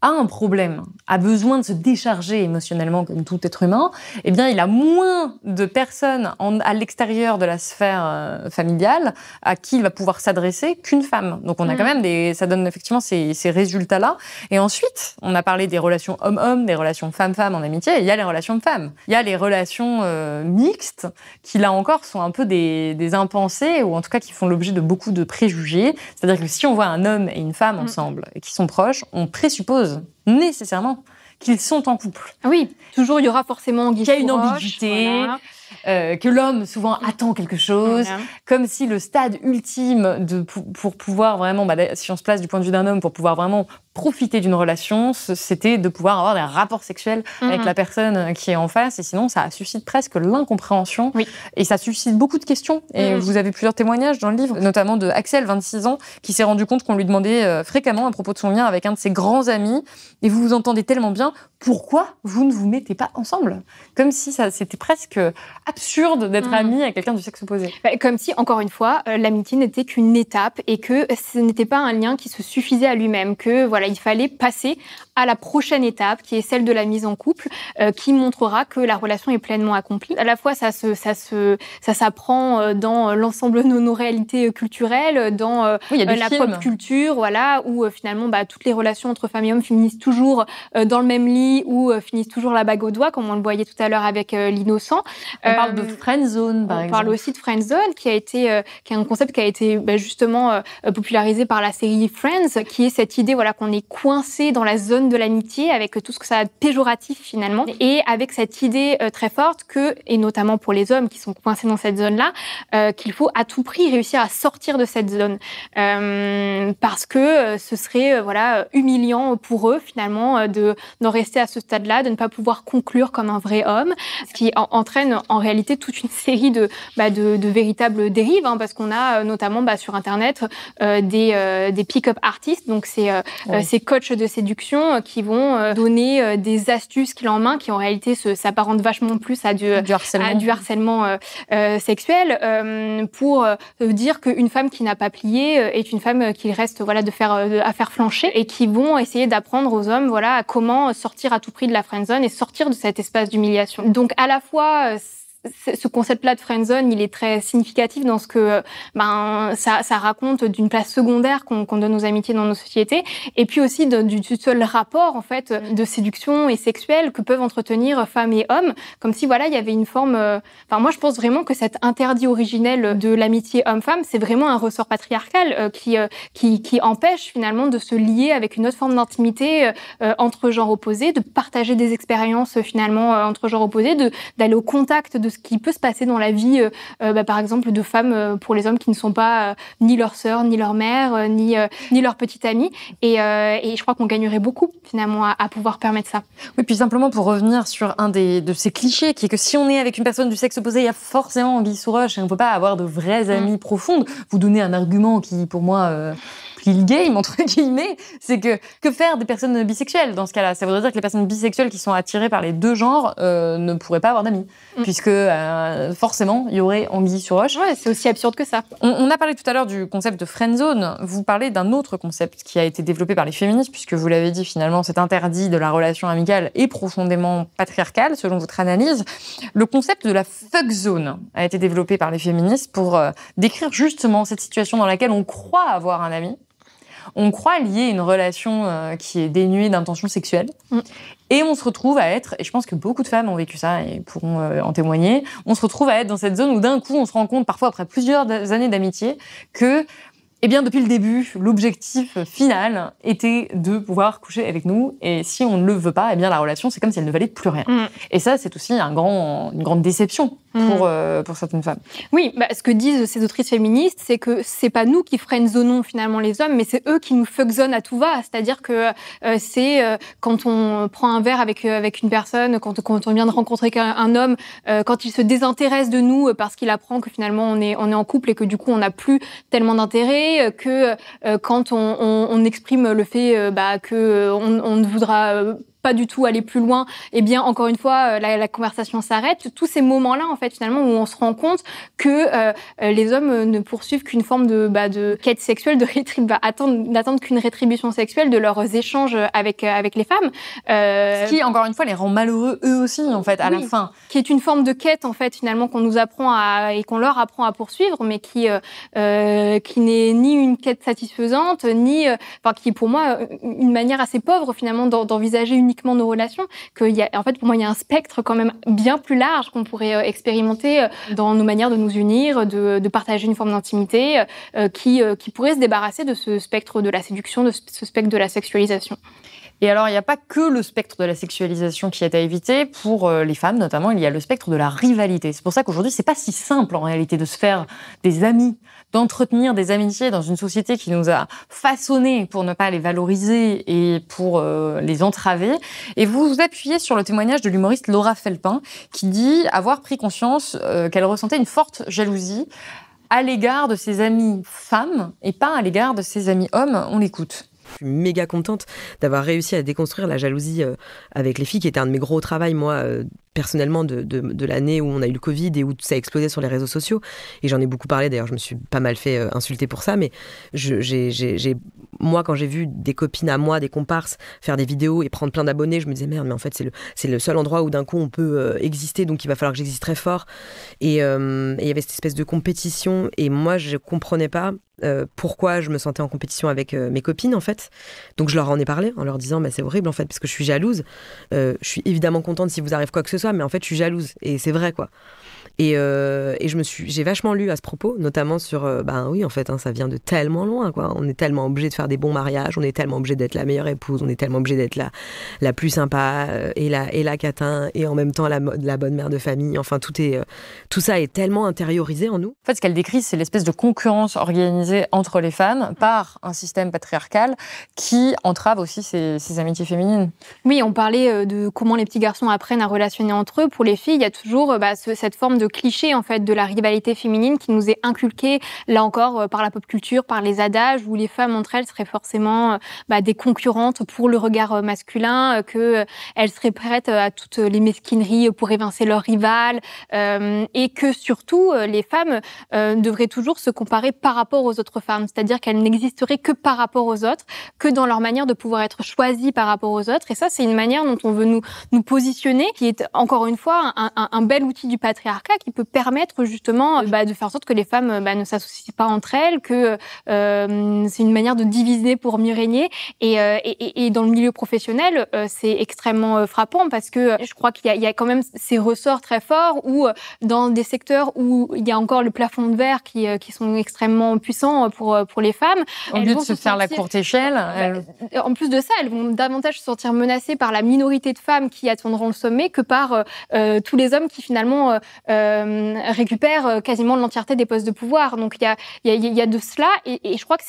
a un problème, a besoin de se décharger émotionnellement comme tout être humain, eh bien, il a moins de personnes à l'extérieur de la sphère familiale à qui il va pouvoir s'adresser qu'une femme. Donc, on a quand même ça donne effectivement ces résultats-là. Et ensuite, on a parlé des relations homme-homme, des relations femme-femme en amitié, et il y a les relations de femmes. Il y a les relations mixtes qui, là encore, sont un peu des impensées, ou en tout cas qui font l'objet de beaucoup de préjugés. C'est-à-dire que si on voit un homme et une femme ensemble, et qui sont proches, on présuppose nécessairement qu'ils sont en couple. Oui, toujours il y aura forcément qu'il y a une ambiguïté, voilà. Que l'homme souvent attend quelque chose, comme si le stade ultime pour pouvoir vraiment, si on se place du point de vue d'un homme, pour pouvoir vraiment profiter d'une relation, c'était de pouvoir avoir des rapports sexuels avec la personne qui est en face, et sinon ça suscite presque l'incompréhension, et ça suscite beaucoup de questions. Et vous avez plusieurs témoignages dans le livre, notamment de Axel, 26 ans, qui s'est rendu compte qu'on lui demandait fréquemment à propos de son lien avec un de ses grands amis, et vous vous entendez tellement bien, pourquoi vous ne vous mettez pas ensemble ? Comme si c'était presque absurde d'être ami à quelqu'un du sexe opposé. Comme si, encore une fois, l'amitié n'était qu'une étape, et que ce n'était pas un lien qui se suffisait à lui-même, que voilà, il fallait passer à la prochaine étape, qui est celle de la mise en couple, qui montrera que la relation est pleinement accomplie. À la fois, ça s'apprend dans l'ensemble de nos réalités culturelles, dans la pop culture, voilà, où finalement, toutes les relations entre femmes et hommes finissent toujours dans le même lit ou finissent toujours la bague au doigt, comme on le voyait tout à l'heure avec L'Innocent. On parle de friendzone, par exemple. On parle aussi de friendzone, qui est un concept qui a été justement popularisé par la série Friends, qui est cette idée, voilà, qu'on est coincé dans la zone de l'amitié, avec tout ce que ça a de péjoratif finalement, et avec cette idée très forte que, et notamment pour les hommes qui sont coincés dans cette zone-là, qu'il faut à tout prix réussir à sortir de cette zone, parce que ce serait humiliant pour eux finalement d'en rester à ce stade-là, de ne pas pouvoir conclure comme un vrai homme, ce qui entraîne en réalité toute une série de véritables dérives, hein, parce qu'on a notamment sur Internet des pick-up artistes, donc ces coachs de séduction qui vont donner des astuces qu'il a en main, qui en réalité s'apparentent vachement plus à du harcèlement sexuel, pour dire qu'une femme qui n'a pas plié est une femme qu'il reste à faire flancher, et qui vont essayer d'apprendre aux hommes à comment sortir à tout prix de la friendzone et sortir de cet espace d'humiliation. Donc à la fois, ce concept-là de friendzone, il est très significatif dans ce que ça raconte d'une place secondaire qu'on donne aux amitiés dans nos sociétés, et puis aussi du seul rapport en fait de séduction et sexuelle que peuvent entretenir femmes et hommes, comme si il y avait une forme. Moi, je pense vraiment que cet interdit originel de l'amitié homme-femme, c'est vraiment un ressort patriarcal qui empêche finalement de se lier avec une autre forme d'intimité entre genres opposés, de partager des expériences finalement entre genres opposés, d'aller au contact de ce qui peut se passer dans la vie, par exemple, de femmes pour les hommes qui ne sont pas ni leur sœur, ni leur mère, ni leur petite amie. Et je crois qu'on gagnerait beaucoup, finalement, à pouvoir permettre ça. Oui, puis simplement pour revenir sur un de ces clichés, qui est que si on est avec une personne du sexe opposé, il y a forcément anguille sous roche et on ne peut pas avoir de vraies amies profondes. Vous donnez un argument qui, pour moi, plie le game, entre guillemets, c'est que faire des personnes bisexuelles dans ce cas-là? Ça voudrait dire que les personnes bisexuelles qui sont attirées par les deux genres ne pourraient pas avoir d'amis, puisque forcément, il y aurait anguille sur roche. Ouais, c'est aussi absurde que ça. On a parlé tout à l'heure du concept de friendzone. Vous parlez d'un autre concept qui a été développé par les féministes, puisque vous l'avez dit, finalement, cet interdit de la relation amicale est profondément patriarcal, selon votre analyse. Le concept de la fuck zone a été développé par les féministes pour décrire justement cette situation dans laquelle on croit avoir un ami, on croit lier une relation qui est dénuée d'intention sexuelle, et on se retrouve à être, et je pense que beaucoup de femmes ont vécu ça et pourront en témoigner, on se retrouve à être dans cette zone où d'un coup on se rend compte, parfois après plusieurs années d'amitié, que depuis le début, l'objectif final était de pouvoir coucher avec nous, et si on ne le veut pas, la relation, c'est comme si elle ne valait plus rien. Et ça, c'est aussi une grande déception pour certaines femmes. Oui, ce que disent ces autrices féministes, c'est que c'est pas nous qui friendzonons finalement les hommes, mais c'est eux qui nous fuckzonnent à tout va. C'est-à-dire que quand on prend un verre avec une personne, quand on vient de rencontrer un homme, quand il se désintéresse de nous parce qu'il apprend que finalement on est en couple et que du coup on n'a plus tellement d'intérêt, que quand on exprime le fait qu'on ne voudra pas du tout aller plus loin, encore une fois, la conversation s'arrête. Tous ces moments-là, en fait, finalement, où on se rend compte que les hommes ne poursuivent qu'une forme de quête sexuelle, n'attendent qu'une rétribution sexuelle de leurs échanges avec les femmes. Ce qui, encore une fois, les rend malheureux eux aussi, en fait, à la fin. Qui est une forme de quête, en fait, finalement, qu'on nous apprend et qu'on leur apprend à poursuivre, mais qui n'est ni une quête satisfaisante, ni, qui est pour moi une manière assez pauvre, finalement, d'envisager uniquement nos relations, en fait, pour moi, il y a un spectre quand même bien plus large qu'on pourrait expérimenter dans nos manières de nous unir, de partager une forme d'intimité, qui pourrait se débarrasser de ce spectre de la séduction, de ce spectre de la sexualisation. Et alors, il n'y a pas que le spectre de la sexualisation qui est à éviter. Pour les femmes, notamment, il y a le spectre de la rivalité. C'est pour ça qu'aujourd'hui, c'est pas si simple, en réalité, de se faire des amis, d'entretenir des amitiés dans une société qui nous a façonnés pour ne pas les valoriser et pour les entraver. Et vous vous appuyez sur le témoignage de l'humoriste Laura Felpin, qui dit avoir pris conscience qu'elle ressentait une forte jalousie à l'égard de ses amis femmes et pas à l'égard de ses amis hommes. On l'écoute. Je suis méga contente d'avoir réussi à déconstruire la jalousie avec les filles, qui était un de mes gros travaux, moi, personnellement de l'année où on a eu le Covid et où ça a explosé sur les réseaux sociaux. Et j'en ai beaucoup parlé, d'ailleurs je me suis pas mal fait insulter pour ça, mais moi quand j'ai vu des copines à moi, des comparses, faire des vidéos et prendre plein d'abonnés, je me disais merde, mais en fait c'est le seul endroit où d'un coup on peut exister, donc il va falloir que j'existe très fort. Et il y avait cette espèce de compétition, et moi je comprenais pas pourquoi je me sentais en compétition avec mes copines, en fait. Donc je leur en ai parlé en leur disant bah, c'est horrible en fait, parce que je suis jalouse, je suis évidemment contente si vous arrive quoi que ce soit, mais en fait je suis jalouse, et c'est vrai quoi. Et j'ai vachement lu à ce propos, notamment sur ben oui en fait hein, ça vient de tellement loin quoi, on est tellement obligé de faire des bons mariages, on est tellement obligé d'être la meilleure épouse, on est tellement obligé d'être la plus sympa et la catin, et en même temps la bonne mère de famille, enfin tout ça est tellement intériorisé en nous. En fait ce qu'elle décrit, c'est l'espèce de concurrence organisée entre les femmes par un système patriarcal qui entrave aussi ces amitiés féminines. Oui, on parlait de comment les petits garçons apprennent à relationner entre eux. Pour les filles, il y a toujours cette forme de cliché en fait de la rivalité féminine qui nous est inculquée, là encore, par la pop culture, par les adages, où les femmes entre elles seraient forcément des concurrentes pour le regard masculin, qu'elles seraient prêtes à toutes les mesquineries pour évincer leurs rivales, et que surtout les femmes devraient toujours se comparer par rapport aux autres femmes, c'est-à-dire qu'elles n'existeraient que par rapport aux autres, que dans leur manière de pouvoir être choisies par rapport aux autres. Et ça, c'est une manière dont on veut nous positionner, qui est encore une fois un bel outil du patriarcat, qui peut permettre justement de faire en sorte que les femmes ne s'associent pas entre elles, que c'est une manière de diviser pour mieux régner. Et dans le milieu professionnel, c'est extrêmement frappant, parce que je crois qu'il y a quand même ces ressorts très forts, où dans des secteurs où il y a encore le plafond de verre qui sont extrêmement puissants pour les femmes. Au lieu de se faire la courte échelle. En plus de ça, elles vont davantage se sentir menacées par la minorité de femmes qui attendront le sommet que par tous les hommes qui finalement récupèrent quasiment l'entièreté des postes de pouvoir. Donc il y a de cela, et je crois que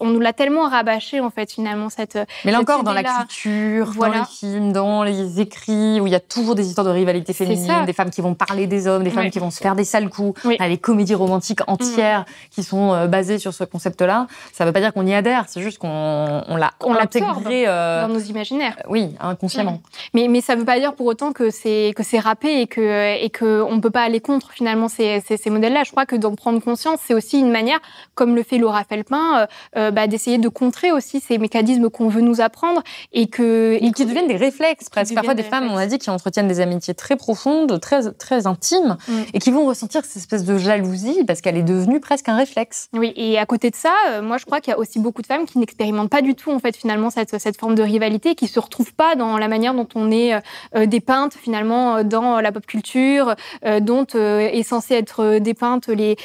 on nous l'a tellement rabâché en fait finalement cette. Mais là encore, dans la culture, voilà, dans les films, dans les écrits, où il y a toujours des histoires de rivalité féminine, des femmes qui vont parler des hommes, des femmes qui vont se faire des sales coups, les comédies romantiques entières qui sont basées sur ce concept-là. Ça ne veut pas dire qu'on y adhère, c'est juste qu'on l'a intégré dans nos imaginaires. Oui, inconsciemment. Mais ça ne veut pas dire pour autant que c'est râpé, et qu'on ne peut pas aller contre finalement ces modèles-là. Je crois que d'en prendre conscience, c'est aussi une manière, comme le fait Laura Felpin, d'essayer de contrer aussi ces mécanismes qu'on veut nous apprendre, et qui deviennent des réflexes presque. Parfois des femmes, on a dit, qui entretiennent des amitiés très profondes, très, très intimes, et qui vont ressentir cette espèce de jalousie parce qu'elle est devenue presque un réflexe. Oui, et à côté de ça, moi je crois qu'il y a aussi beaucoup de femmes qui n'expérimentent pas du tout en fait finalement cette forme de rivalité, qui ne se retrouvent pas dans la manière dont on est dépeinte finalement dans la pop culture, dont est censé être dépeintes les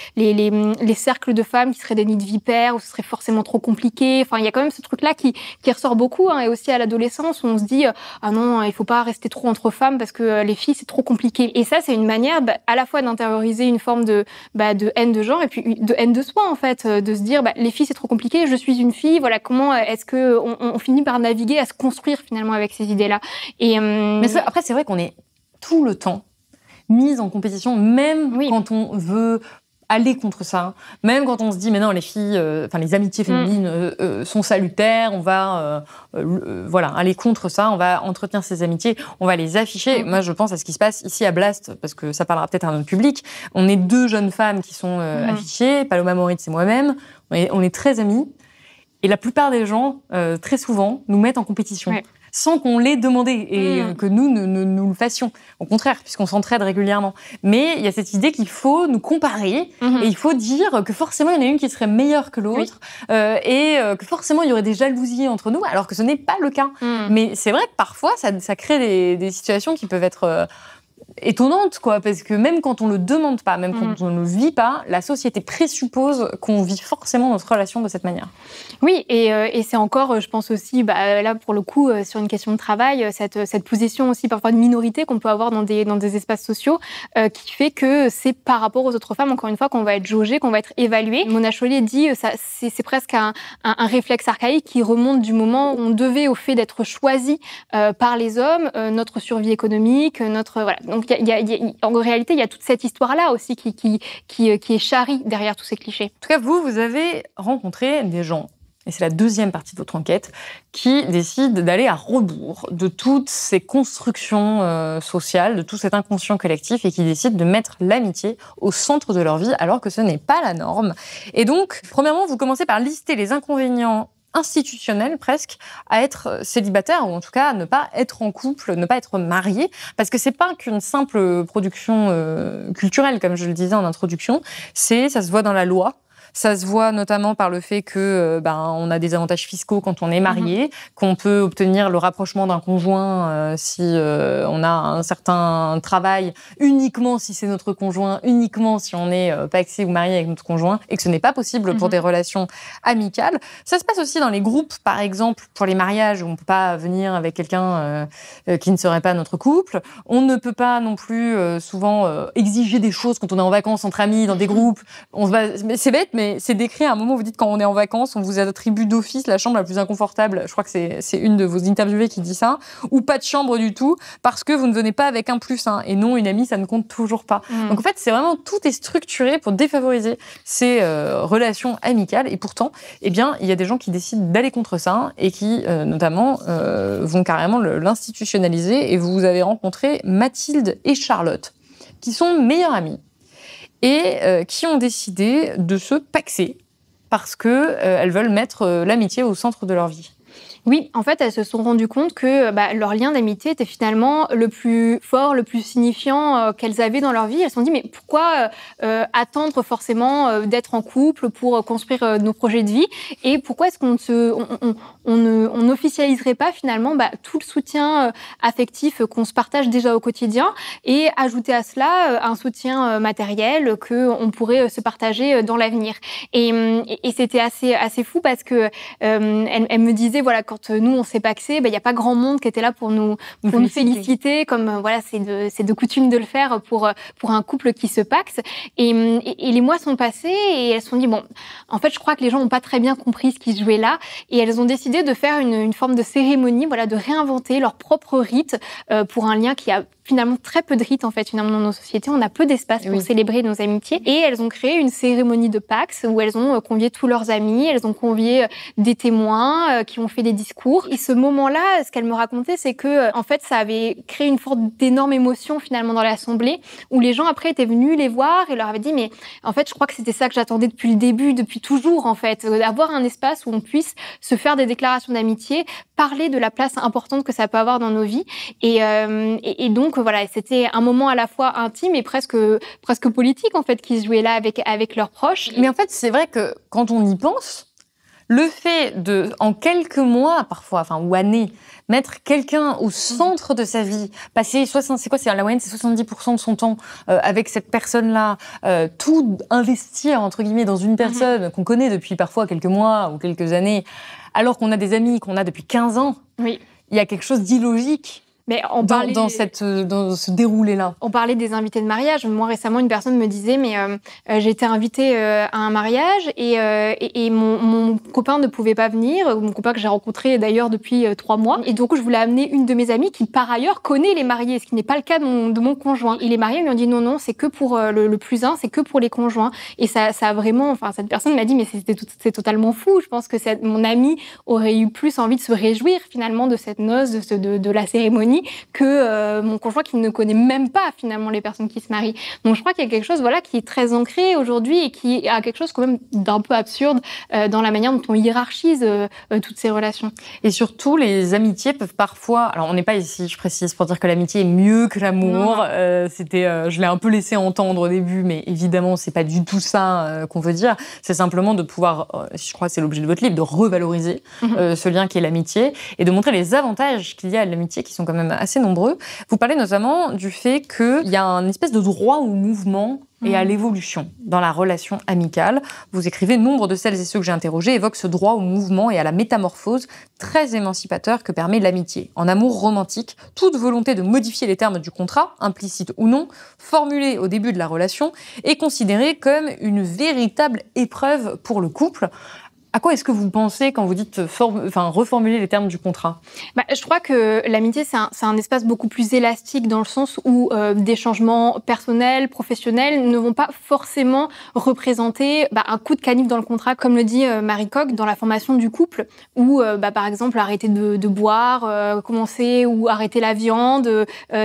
cercles de femmes qui seraient des nids de vipères, où ce serait forcément trop compliqué. Enfin, il y a quand même ce truc-là qui ressort beaucoup, hein, et aussi à l'adolescence, où on se dit ah non, il faut pas rester trop entre femmes parce que les filles c'est trop compliqué. Et ça, c'est une manière à la fois d'intérioriser une forme de haine de genre, et puis de haine de soi en fait, de se dire les filles c'est trop compliqué, je suis une fille, voilà, comment est-ce que on finit par naviguer, à se construire finalement avec ces idées-là. Et mais après, c'est vrai qu'on est tout le temps mise en compétition, même quand on veut aller contre ça, même quand on se dit mais non, les filles, les amitiés féminines sont salutaires, on va aller contre ça, on va entretenir ces amitiés, on va les afficher. Moi je pense à ce qui se passe ici à Blast, parce que ça parlera peut-être à un autre public. On est deux jeunes femmes qui sont affichées, Paloma Moritz et moi-même, on est très amies, et la plupart des gens, très souvent, nous mettent en compétition. Ouais. Sans qu'on l'ait demandé, et que nous nous le fassions. Au contraire, puisqu'on s'entraide régulièrement. Mais il y a cette idée qu'il faut nous comparer, et il faut dire que forcément, il y en a une qui serait meilleure que l'autre, et que forcément, il y aurait des jalousies entre nous, alors que ce n'est pas le cas. Mais c'est vrai que parfois, ça crée des situations qui peuvent être étonnantes, quoi, parce que même quand on ne le demande pas, même quand on ne le vit pas, la société présuppose qu'on vit forcément notre relation de cette manière. Oui, et c'est encore, je pense aussi, là pour le coup, sur une question de travail, cette position aussi parfois de minorité qu'on peut avoir dans des espaces sociaux, qui fait que c'est par rapport aux autres femmes, encore une fois, qu'on va être jaugé, qu'on va être évalué. Mona Chollet dit, c'est presque un réflexe archaïque qui remonte du moment où on devait au fait d'être choisi par les hommes, notre survie économique, voilà. Donc en réalité, il y a toute cette histoire-là aussi qui est charrie derrière tous ces clichés. En tout cas, vous avez rencontré des gens et c'est la deuxième partie de votre enquête, qui décide d'aller à rebours de toutes ces constructions sociales, de tout cet inconscient collectif, et qui décide de mettre l'amitié au centre de leur vie, alors que ce n'est pas la norme. Et donc, premièrement, vous commencez par lister les inconvénients institutionnels, presque, à être célibataire, ou en tout cas à ne pas être en couple, ne pas être marié, parce que c'est pas qu'une simple production culturelle, comme je le disais en introduction, ça se voit dans la loi. Ça se voit notamment par le fait que on a des avantages fiscaux quand on est marié, qu'on peut obtenir le rapprochement d'un conjoint si on a un certain travail, uniquement si c'est notre conjoint, uniquement si on est pacsé ou marié avec notre conjoint, et que ce n'est pas possible pour des relations amicales. Ça se passe aussi dans les groupes, par exemple, pour les mariages, où on ne peut pas venir avec quelqu'un qui ne serait pas notre couple. On ne peut pas non plus souvent exiger des choses quand on est en vacances entre amis, dans des groupes. C'est bête, mais c'est décrit à un moment où vous dites quand on est en vacances, on vous attribue d'office la chambre la plus inconfortable. Je crois que c'est une de vos interviewées qui dit ça. Ou pas de chambre du tout, parce que vous ne venez pas avec un plus. Et non, une amie, ça ne compte toujours pas. Donc en fait, c'est vraiment tout est structuré pour défavoriser ces relations amicales. Et pourtant, eh bien, il y a des gens qui décident d'aller contre ça et qui, notamment, vont carrément l'institutionnaliser. Et vous avez rencontré Mathilde et Charlotte, qui sont meilleures amies, et qui ont décidé de se paxer parce qu'elles veulent mettre l'amitié au centre de leur vie. Oui, en fait, elles se sont rendues compte que leur lien d'amitié était finalement le plus fort, le plus signifiant qu'elles avaient dans leur vie. Elles se sont dit, mais pourquoi attendre forcément d'être en couple pour construire nos projets de vie? Et pourquoi est-ce qu'on n'officialiserait pas finalement tout le soutien affectif qu'on se partage déjà au quotidien, et ajouter à cela un soutien matériel qu'on pourrait se partager dans l'avenir? Et c'était assez fou parce que elle me disait, voilà, quand nous, on s'est paxé, il n'y a pas grand monde qui était là pour nous féliciter, comme voilà, c'est de coutume de le faire pour un couple qui se paxe. Et les mois sont passés et elles se sont dit, bon, en fait, je crois que les gens n'ont pas très bien compris ce qui se jouait là. Et elles ont décidé de faire une forme de cérémonie, voilà, de réinventer leur propre rite pour un lien qui a finalement très peu de rites, en fait, finalement, dans nos sociétés. On a peu d'espace pour célébrer nos amitiés. Et elles ont créé une cérémonie de Pax où elles ont convié tous leurs amis, elles ont convié des témoins qui ont fait des discours. Et ce moment-là, ce qu'elle me racontait, c'est que, en fait, ça avait créé une forme d'énorme émotion, finalement, dans l'assemblée, où les gens, après, étaient venus les voir et leur avaient dit, mais, en fait, je crois que c'était ça que j'attendais depuis le début, depuis toujours, en fait. Avoir un espace où on puisse se faire des déclarations d'amitié, parler de la place importante que ça peut avoir dans nos vies. Et donc, voilà, c'était un moment à la fois intime et presque politique, en fait, qui se jouait là avec leurs proches. Mais en fait, c'est vrai que quand on y pense, le fait de, en quelques mois parfois, ou années, mettre quelqu'un au centre de sa vie, passer, la moyenne, c'est 70% de son temps avec cette personne-là, tout investir, entre guillemets, dans une personne qu'on connaît depuis parfois quelques mois ou quelques années, alors qu'on a des amis qu'on a depuis 15 ans, il y a quelque chose d'illogique. Mais dans ce déroulé-là. On parlait des invités de mariage. Moi, récemment, une personne me disait, mais j'ai été invitée à un mariage et mon copain ne pouvait pas venir, mon copain que j'ai rencontré d'ailleurs depuis 3 mois. Et donc, je voulais amener une de mes amies qui, par ailleurs, connaît les mariés, ce qui n'est pas le cas de mon conjoint. Il est marié, ils lui ont dit non, c'est que pour le plus un, c'est que pour les conjoints. Et ça a vraiment... Enfin, cette personne m'a dit, mais c'est totalement fou. Je pense que mon amie aurait eu plus envie de se réjouir, finalement, de cette noce, de la cérémonie, que mon conjoint qui ne connaît même pas finalement les personnes qui se marient. Donc je crois qu'il y a quelque chose qui est très ancré aujourd'hui et qui a quelque chose quand même d'un peu absurde dans la manière dont on hiérarchise toutes ces relations. Et surtout, les amitiés peuvent parfois... Alors on n'est pas ici, je précise, pour dire que l'amitié est mieux que l'amour. Je l'ai un peu laissé entendre au début, mais évidemment, c'est pas du tout ça qu'on veut dire. C'est simplement de pouvoir, je crois que c'est l'objet de votre livre, de revaloriser ce lien qui est l'amitié et de montrer les avantages qu'il y a à l'amitié qui sont quand même assez nombreux. Vous parlez notamment du fait qu'il y a une espèce de droit au mouvement et à l'évolution dans la relation amicale. Vous écrivez « Nombre de celles et ceux que j'ai interrogés évoquent ce droit au mouvement et à la métamorphose très émancipateur que permet l'amitié. En amour romantique, toute volonté de modifier les termes du contrat, implicite ou non, formulée au début de la relation, est considérée comme une véritable épreuve pour le couple. » À quoi est-ce que vous pensez quand vous dites reformuler les termes du contrat? Je crois que l'amitié, c'est un espace beaucoup plus élastique dans le sens où des changements personnels, professionnels ne vont pas forcément représenter un coup de canif dans le contrat, comme le dit Marie Coq dans la formation du couple, où par exemple arrêter de boire, commencer ou arrêter la viande,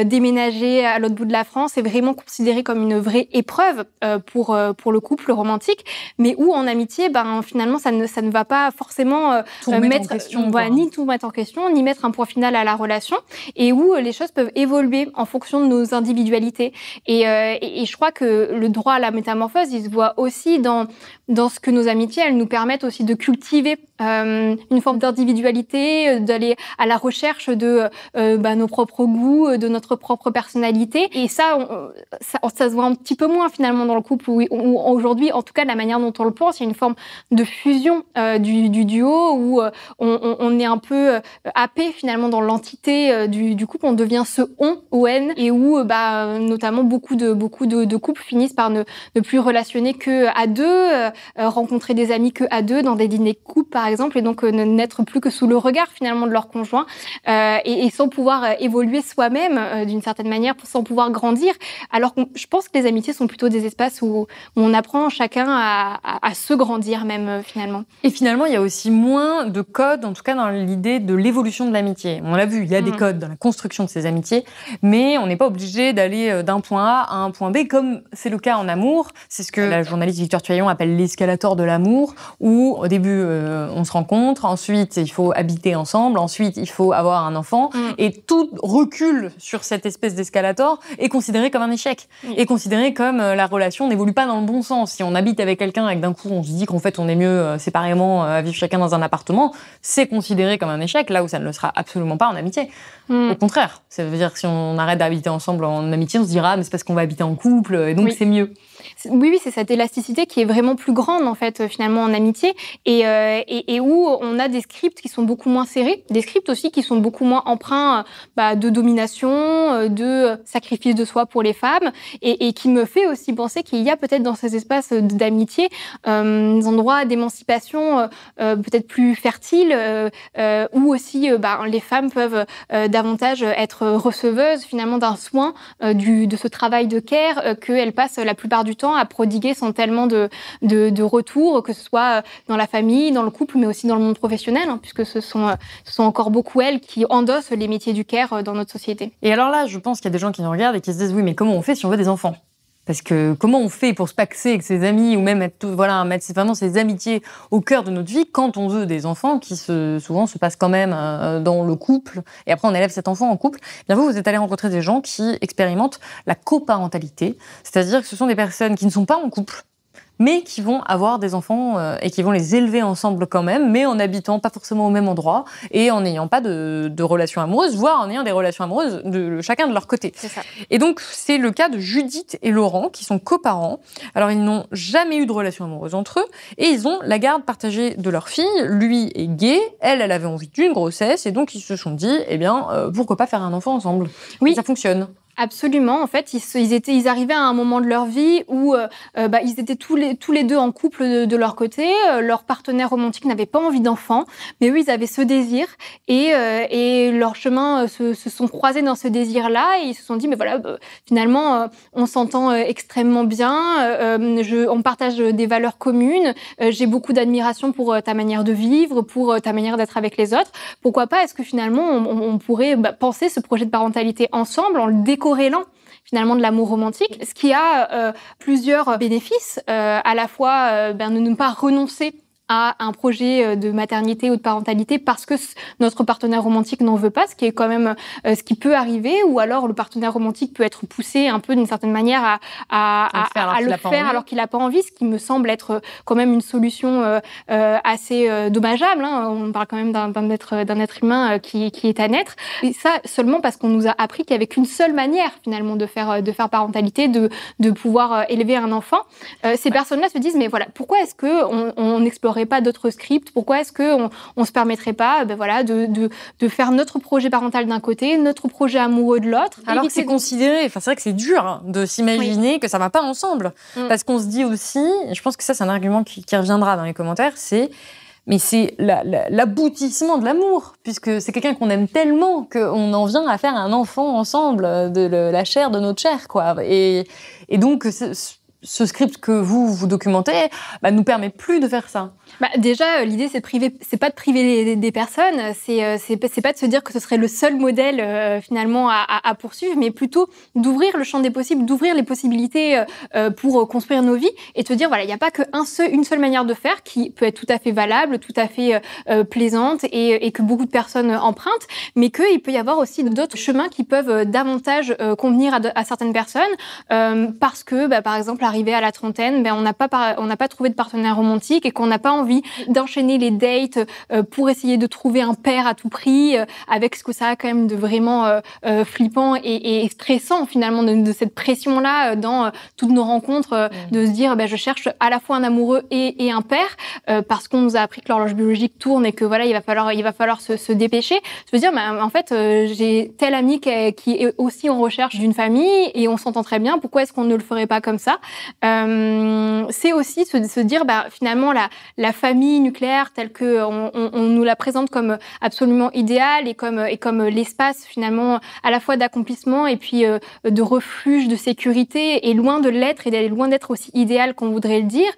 déménager à l'autre bout de la France est vraiment considéré comme une vraie épreuve pour le couple romantique, mais où en amitié, finalement, ça ne va pas forcément ni tout mettre en question, ni mettre un point final à la relation, et où les choses peuvent évoluer en fonction de nos individualités. Et je crois que le droit à la métamorphose, il se voit aussi dans ce que nos amitiés, elles nous permettent aussi de cultiver une forme d'individualité, d'aller à la recherche de nos propres goûts, de notre propre personnalité. Et ça, ça se voit un petit peu moins finalement dans le couple, où aujourd'hui, en tout cas de la manière dont on le pense, il y a une forme de fusion du duo, où on est un peu happé finalement dans l'entité du couple, on devient ce on, et où notamment beaucoup de couples finissent par ne plus relationner que à deux, rencontrer des amis que à deux, dans des dîners couples par exemple, et donc n'être plus que sous le regard finalement de leur conjoint, et sans pouvoir évoluer soi-même d'une certaine manière, sans pouvoir grandir, alors que je pense que les amitiés sont plutôt des espaces où on apprend chacun à se grandir même finalement. Et finalement, il y a aussi moins de codes, en tout cas dans l'idée de l'évolution de l'amitié. On l'a vu, il y a des codes dans la construction de ces amitiés, mais on n'est pas obligé d'aller d'un point A à un point B, comme c'est le cas en amour. C'est ce que la journaliste Victor Tuaillon appelle l'escalator de l'amour, où au début, on se rencontre, ensuite, il faut habiter ensemble, ensuite, il faut avoir un enfant, et tout recul sur cette espèce d'escalator est considéré comme un échec, est considéré comme la relation n'évolue pas dans le bon sens. Si on habite avec quelqu'un et que d'un coup, on se dit qu'en fait, on est mieux séparément à vivre chacun dans un appartement, c'est considéré comme un échec, là où ça ne le sera absolument pas en amitié. Au contraire, ça veut dire que si on arrête d'habiter ensemble en amitié, on se dira, mais c'est parce qu'on va habiter en couple, et donc c'est mieux. Oui, oui, c'est cette élasticité qui est vraiment plus grande, en fait, finalement, en amitié, et où on a des scripts qui sont beaucoup moins serrés, des scripts aussi qui sont beaucoup moins empreints de domination, de sacrifice de soi pour les femmes, et qui me fait aussi penser qu'il y a peut-être dans ces espaces d'amitié des endroits d'émancipation peut-être plus fertile, où aussi les femmes peuvent davantage être receveuses finalement d'un soin de ce travail de care qu'elles passent la plupart du temps à prodiguer sans tellement de retour, que ce soit dans la famille, dans le couple, mais aussi dans le monde professionnel, hein, puisque ce sont encore beaucoup elles qui endossent les métiers du care dans notre société. Et alors là, je pense qu'il y a des gens qui nous regardent et qui se disent « Oui, mais comment on fait si on veut des enfants ?» Parce que comment on fait pour se paxer avec ses amis, ou même mettre vraiment ses amitiés au cœur de notre vie quand on veut des enfants qui souvent se passent quand même dans le couple, et après on élève cet enfant en couple. Bien vous êtes allé rencontrer des gens qui expérimentent la coparentalité, c'est-à-dire que ce sont des personnes qui ne sont pas en couple, mais qui vont avoir des enfants et qui vont les élever ensemble quand même, mais en habitant pas forcément au même endroit et en n'ayant pas de relations amoureuses, voire en ayant des relations amoureuses de chacun de leur côté. C'est ça. Et donc, c'est le cas de Judith et Laurent, qui sont coparents. Alors, ils n'ont jamais eu de relation amoureuse entre eux et ils ont la garde partagée de leur fille. Lui est gay, elle avait envie d'une grossesse, et donc ils se sont dit, eh bien, pourquoi pas faire un enfant ensemble? Oui. Et ça fonctionne. Absolument. En fait, ils arrivaient à un moment de leur vie où ils étaient tous les deux en couple de leur côté. Leur partenaire romantique n'avait pas envie d'enfant, mais eux, ils avaient ce désir, et leurs chemins se sont croisés dans ce désir-là, et ils se sont dit, mais voilà, finalement, on s'entend extrêmement bien, on partage des valeurs communes, j'ai beaucoup d'admiration pour ta manière de vivre, pour ta manière d'être avec les autres. Pourquoi pas, est-ce que finalement, on pourrait penser ce projet de parentalité ensemble en le découvrant corrélant finalement de l'amour romantique, ce qui a plusieurs bénéfices, à la fois de ne pas renoncer à un projet de maternité ou de parentalité parce que notre partenaire romantique n'en veut pas, ce qui est quand même ce qui peut arriver, ou alors le partenaire romantique peut être poussé un peu d'une certaine manière à le faire alors qu'il n'a pas envie, ce qui me semble être quand même une solution assez dommageable, hein. On parle quand même d'un être humain qui est à naître. Et ça, seulement parce qu'on nous a appris qu'il n'y avait qu'une seule manière finalement de faire parentalité, de pouvoir élever un enfant. Ces personnes-là se disent, mais voilà, pourquoi est-ce qu'on n'explore pas d'autres scripts? Pourquoi est-ce qu'on ne se permettrait pas de faire notre projet parental d'un côté, notre projet amoureux de l'autre? Alors que c'est considéré, c'est vrai que c'est dur de s'imaginer que ça ne va pas ensemble. Parce qu'on se dit aussi, et je pense que ça c'est un argument qui reviendra dans les commentaires, c'est mais c'est l'aboutissement de l'amour, puisque c'est quelqu'un qu'on aime tellement qu'on en vient à faire un enfant ensemble, de la chair de notre chair, quoi. Et donc, ce script que vous documentez, bah, nous permet plus de faire ça. Bah, déjà, l'idée, c'est pas de priver des personnes, c'est pas de se dire que ce serait le seul modèle finalement à poursuivre, mais plutôt d'ouvrir le champ des possibles, d'ouvrir les possibilités pour construire nos vies et de se dire, voilà, il n'y a pas qu'une seule manière de faire qui peut être tout à fait valable, tout à fait plaisante et que beaucoup de personnes empruntent, mais qu'il peut y avoir aussi d'autres chemins qui peuvent davantage convenir à certaines personnes parce que, bah, par exemple, arrivé à la trentaine, ben, on n'a pas trouvé de partenaire romantique et qu'on n'a pas envie d'enchaîner les dates pour essayer de trouver un père à tout prix, avec ce que ça a quand même de vraiment flippant et stressant finalement de cette pression-là dans toutes nos rencontres, de se dire ben, je cherche à la fois un amoureux et un père, parce qu'on nous a appris que l'horloge biologique tourne et que voilà, il va falloir se dépêcher. Je veux dire, ben, en fait, j'ai tel ami qui est aussi en recherche d'une famille et on s'entend très bien, pourquoi est-ce qu'on ne le ferait pas comme ça? C'est aussi se dire, bah, finalement, la famille nucléaire telle qu'on nous la présente comme absolument idéale et comme l'espace, finalement, à la fois d'accomplissement et puis de refuge, de sécurité, est loin de l'être et d'aller loin d'être aussi idéal qu'on voudrait le dire.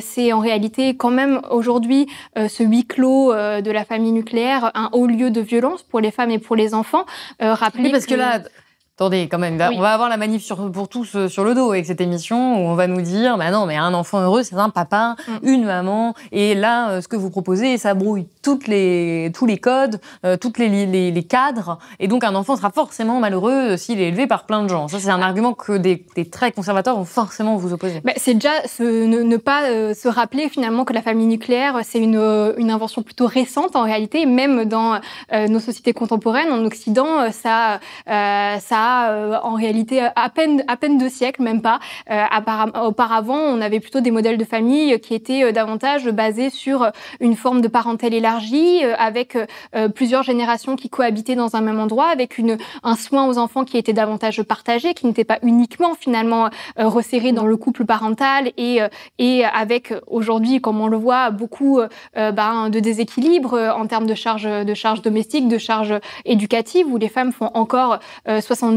C'est en réalité quand même aujourd'hui ce huis clos de la famille nucléaire, un haut lieu de violence pour les femmes et pour les enfants. Rappelez parce que là... Attendez, quand même, là, oui. On va avoir la manif pour tous sur le dos avec cette émission où on va nous dire, bah non, mais un enfant heureux, c'est un papa, une maman, et là, ce que vous proposez, ça brouille tous les codes, toutes les cadres, et donc un enfant sera forcément malheureux s'il est élevé par plein de gens. Ça, c'est un argument que des très conservateurs vont forcément vous opposer. Bah, c'est déjà ne pas se rappeler finalement que la famille nucléaire, c'est une invention plutôt récente en réalité, même dans nos sociétés contemporaines, en Occident, ça a en réalité à peine 2 siècles, même pas. Auparavant, on avait plutôt des modèles de famille qui étaient davantage basés sur une forme de parentèle élargie, avec plusieurs générations qui cohabitaient dans un même endroit, avec un soin aux enfants qui était davantage partagé, qui n'était pas uniquement finalement resserré dans le couple parental et avec aujourd'hui, comme on le voit, beaucoup de déséquilibre en termes de charges domestiques, de charges éducatives, où les femmes font encore 72%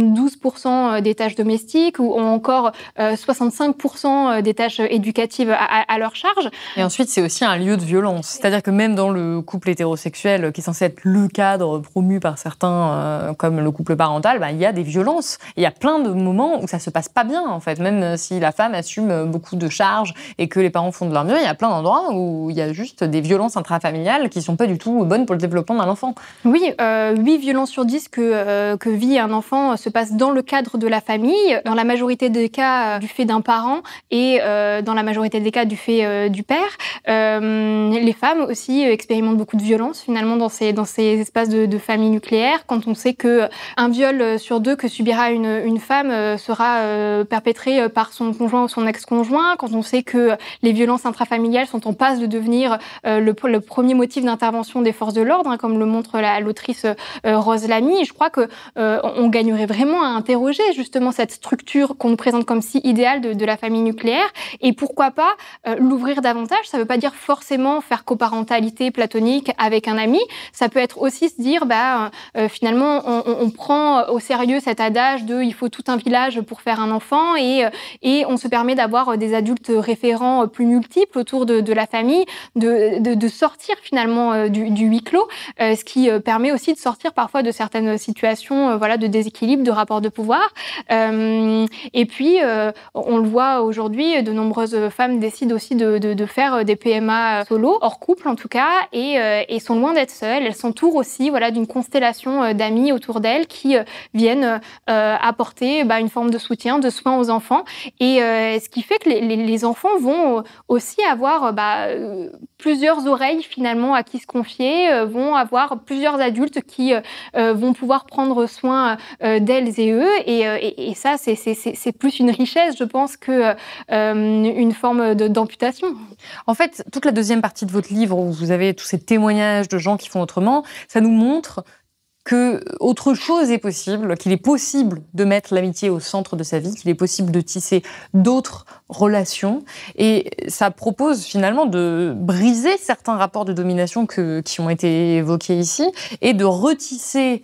des tâches domestiques ou ont encore 65% des tâches éducatives à leur charge. Et ensuite, c'est aussi un lieu de violence. C'est-à-dire que même dans le couple hétérosexuel, qui est censé être le cadre promu par certains, comme le couple parental, bah, il y a des violences. Il y a plein de moments où ça se passe pas bien, en fait. Même si la femme assume beaucoup de charges et que les parents font de leur mieux, il y a plein d'endroits où il y a juste des violences intrafamiliales qui sont pas du tout bonnes pour le développement d'un enfant. Oui, 8 violences sur 10 que vit un enfant se passe dans le cadre de la famille, dans la majorité des cas du fait d'un parent et dans la majorité des cas du fait du père. Les femmes aussi expérimentent beaucoup de violence finalement dans ces espaces de famille nucléaire, quand on sait qu'un viol sur 2 que subira une femme sera perpétré par son conjoint ou son ex-conjoint, quand on sait que les violences intrafamiliales sont en passe de devenir le premier motif d'intervention des forces de l'ordre, hein, comme le montre l'autrice Rose Lamy. Je crois que on gagnerait vraiment à interroger justement cette structure qu'on nous présente comme si idéale de la famille nucléaire, et pourquoi pas l'ouvrir davantage. Ça ne veut pas dire forcément faire coparentalité platonique avec un ami, ça peut être aussi se dire bah, finalement on prend au sérieux cet adage de il faut tout un village pour faire un enfant et on se permet d'avoir des adultes référents plus multiples autour de la famille, de sortir finalement du huis clos, ce qui permet aussi de sortir parfois de certaines situations voilà, de déséquilibre, de rapport de pouvoir. Et puis, on le voit aujourd'hui, de nombreuses femmes décident aussi de faire des PMA solo, hors couple en tout cas, et sont loin d'être seules. Elles s'entourent aussi voilà, d'une constellation d'amis autour d'elles qui viennent apporter bah, une forme de soutien, de soins aux enfants. Et ce qui fait que les enfants vont aussi avoir bah, plusieurs oreilles finalement à qui se confier, vont avoir plusieurs adultes qui vont pouvoir prendre soin d'elles et eux, et ça, c'est plus une richesse, je pense, que une forme d'amputation. En fait, toute la deuxième partie de votre livre, où vous avez tous ces témoignages de gens qui font autrement, ça nous montre que autre chose est possible, qu'il est possible de mettre l'amitié au centre de sa vie, qu'il est possible de tisser d'autres relations. Et ça propose finalement de briser certains rapports de domination qui ont été évoqués ici et de retisser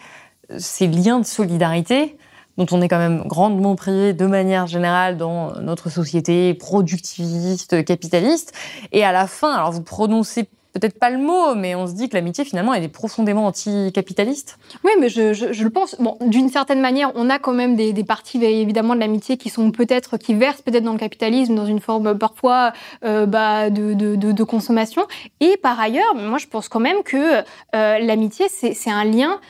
ces liens de solidarité dont on est quand même grandement prié de manière générale dans notre société productiviste, capitaliste. Et à la fin, alors vous prononcez peut-être pas le mot, mais on se dit que l'amitié, finalement, elle est profondément anticapitaliste. Oui, mais je le pense. Bon, d'une certaine manière, on a quand même des parties, évidemment, de l'amitié qui sont peut-être, qui versent peut-être dans le capitalisme, dans une forme parfois de consommation. Et par ailleurs, moi, je pense quand même que l'amitié, c'est un lien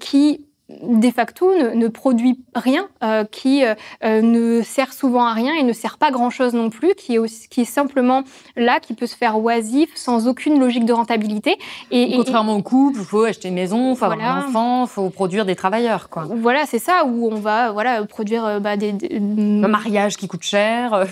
qui de facto ne produit rien, qui ne sert souvent à rien et ne sert pas grand-chose non plus, qui est simplement là, qui peut se faire oisif, sans aucune logique de rentabilité. Et, contrairement au couple, il faut acheter une maison, il faut avoir un enfant, il faut produire des travailleurs, quoi. Voilà, c'est ça, où on va produire un mariage qui coûte cher.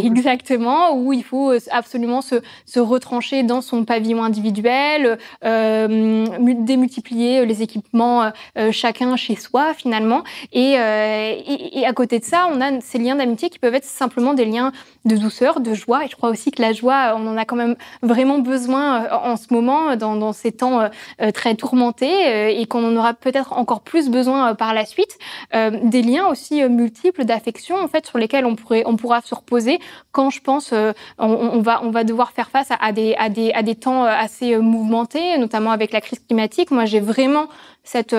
Exactement, où il faut absolument se retrancher dans son pavillon individuel, démultiplier les équipements chacun chez soi, finalement. Et à côté de ça, on a ces liens d'amitié qui peuvent être simplement des liens de douceur, de joie. Et je crois aussi que la joie, on en a quand même vraiment besoin en ce moment, dans ces temps très tourmentés, et qu'on en aura peut-être encore plus besoin par la suite. Des liens aussi multiples d'affection, en fait, sur lesquels on pourra se reposer quand, je pense, on va devoir faire face à des temps assez mouvementés, notamment avec la crise climatique. Moi, j'ai vraiment cette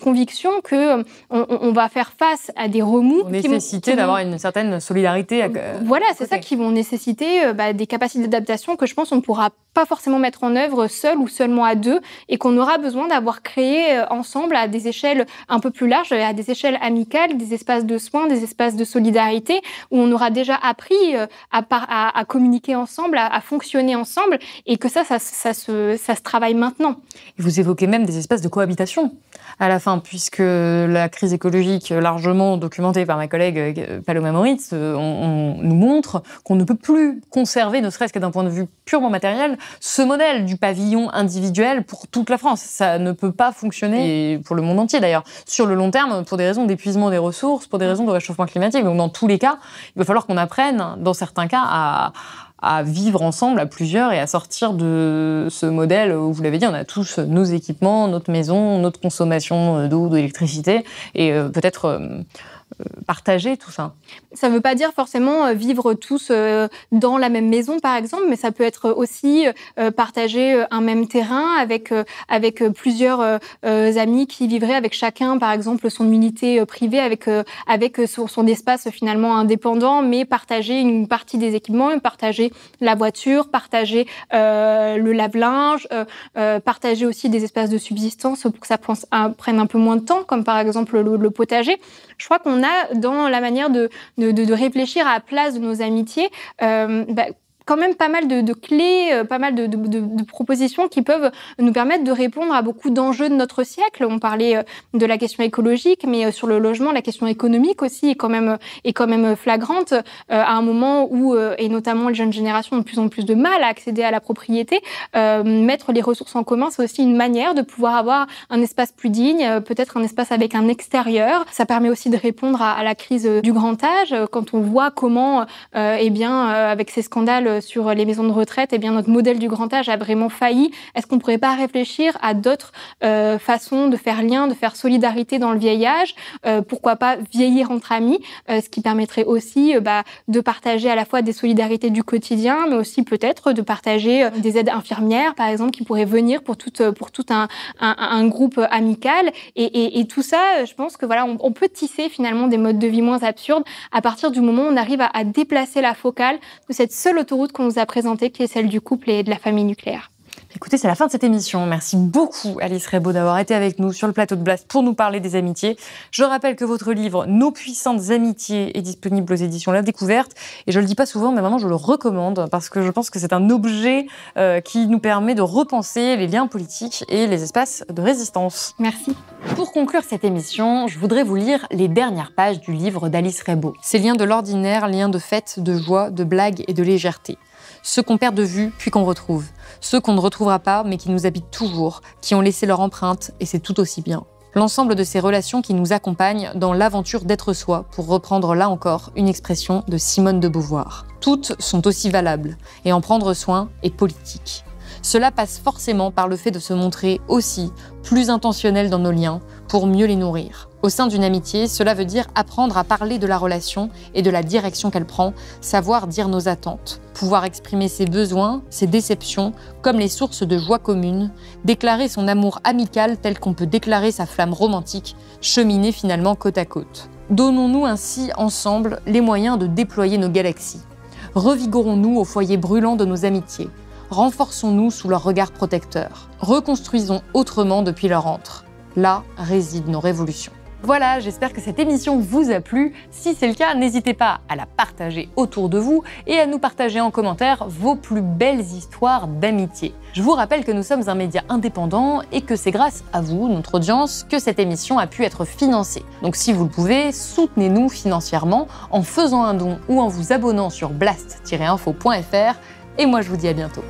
conviction qu'on va faire face à des remous. Nécessité d'avoir une certaine solidarité. Voilà, c'est ça, qui vont nécessiter des capacités d'adaptation que je pense qu'on ne pourra pas forcément mettre en œuvre seul ou seulement à deux, et qu'on aura besoin d'avoir créé ensemble à des échelles un peu plus larges, à des échelles amicales, des espaces de soins, des espaces de solidarité, où on aura déjà appris à communiquer ensemble, à fonctionner ensemble, et que ça se travaille maintenant. Et vous évoquez même des espaces de cohabitation à la fin, puisque la crise écologique, largement documentée par ma collègue Paloma Moritz, on nous montre qu'on ne peut plus conserver, ne serait-ce que d'un point de vue purement matériel, ce modèle du pavillon individuel pour toute la France. Ça ne peut pas fonctionner, et pour le monde entier d'ailleurs, sur le long terme, pour des raisons d'épuisement des ressources, pour des raisons de réchauffement climatique. Donc dans tous les cas, il va falloir qu'on apprenne, dans certains cas, à vivre ensemble à plusieurs et à sortir de ce modèle où, vous l'avez dit, on a tous nos équipements, notre maison, notre consommation d'eau, d'électricité, et peut-être partager tout ça. Ça ne veut pas dire forcément vivre tous dans la même maison, par exemple, mais ça peut être aussi partager un même terrain avec plusieurs amis qui vivraient avec chacun, par exemple, son unité privée, avec son espace finalement indépendant, mais partager une partie des équipements, partager la voiture, partager le lave-linge, partager aussi des espaces de subsistance pour que ça prenne un peu moins de temps, comme par exemple le potager. Je crois qu'on a, dans la manière de réfléchir à la place de nos amitiés, quand même pas mal de clés, pas mal de propositions qui peuvent nous permettre de répondre à beaucoup d'enjeux de notre siècle. On parlait de la question écologique, mais sur le logement, la question économique aussi est quand même flagrante, à un moment où, et notamment les jeunes générations ont de plus en plus de mal à accéder à la propriété. Mettre les ressources en commun, c'est aussi une manière de pouvoir avoir un espace plus digne, peut-être un espace avec un extérieur. Ça permet aussi de répondre à la crise du grand âge, quand on voit comment, avec ces scandales sur les maisons de retraite, et notre modèle du grand âge a vraiment failli. Est-ce qu'on ne pourrait pas réfléchir à d'autres façons de faire lien, de faire solidarité dans le vieil âge, pourquoi pas vieillir entre amis, ce qui permettrait aussi de partager à la fois des solidarités du quotidien, mais aussi peut-être de partager des aides infirmières, par exemple, qui pourraient venir pour tout un groupe amical. Et tout ça, je pense que voilà, on peut tisser finalement des modes de vie moins absurdes à partir du moment où on arrive à déplacer la focale de cette seule autoroute qu'on vous a présentée, qui est celle du couple et de la famille nucléaire. Écoutez, c'est la fin de cette émission. Merci beaucoup, Alice Raybaud, d'avoir été avec nous sur le plateau de Blast pour nous parler des amitiés. Je rappelle que votre livre « Nos puissantes amitiés » est disponible aux éditions La Découverte. Et je ne le dis pas souvent, mais vraiment, je le recommande, parce que je pense que c'est un objet qui nous permet de repenser les liens politiques et les espaces de résistance. Merci. Pour conclure cette émission, je voudrais vous lire les dernières pages du livre d'Alice Raybaud. Ces liens de l'ordinaire, liens de fête, de joie, de blague et de légèreté. ceux qu'on perd de vue puis qu'on retrouve, ceux qu'on ne retrouvera pas mais qui nous habitent toujours, qui ont laissé leur empreinte et c'est tout aussi bien. L'ensemble de ces relations qui nous accompagnent dans l'aventure d'être soi, pour reprendre là encore une expression de Simone de Beauvoir. Toutes sont aussi valables, et en prendre soin est politique. Cela passe forcément par le fait de se montrer aussi plus intentionnel dans nos liens, pour mieux les nourrir. Au sein d'une amitié, cela veut dire apprendre à parler de la relation et de la direction qu'elle prend, savoir dire nos attentes, pouvoir exprimer ses besoins, ses déceptions, comme les sources de joie commune, déclarer son amour amical tel qu'on peut déclarer sa flamme romantique, cheminer finalement côte à côte. Donnons-nous ainsi ensemble les moyens de déployer nos galaxies. Revigorons-nous au foyer brûlant de nos amitiés. Renforçons-nous sous leur regard protecteur. Reconstruisons autrement depuis leur antre. Là résident nos révolutions. Voilà, j'espère que cette émission vous a plu. Si c'est le cas, n'hésitez pas à la partager autour de vous et à nous partager en commentaire vos plus belles histoires d'amitié. Je vous rappelle que nous sommes un média indépendant et que c'est grâce à vous, notre audience, que cette émission a pu être financée. Donc si vous le pouvez, soutenez-nous financièrement en faisant un don ou en vous abonnant sur blast-info.fr. Et moi, je vous dis à bientôt.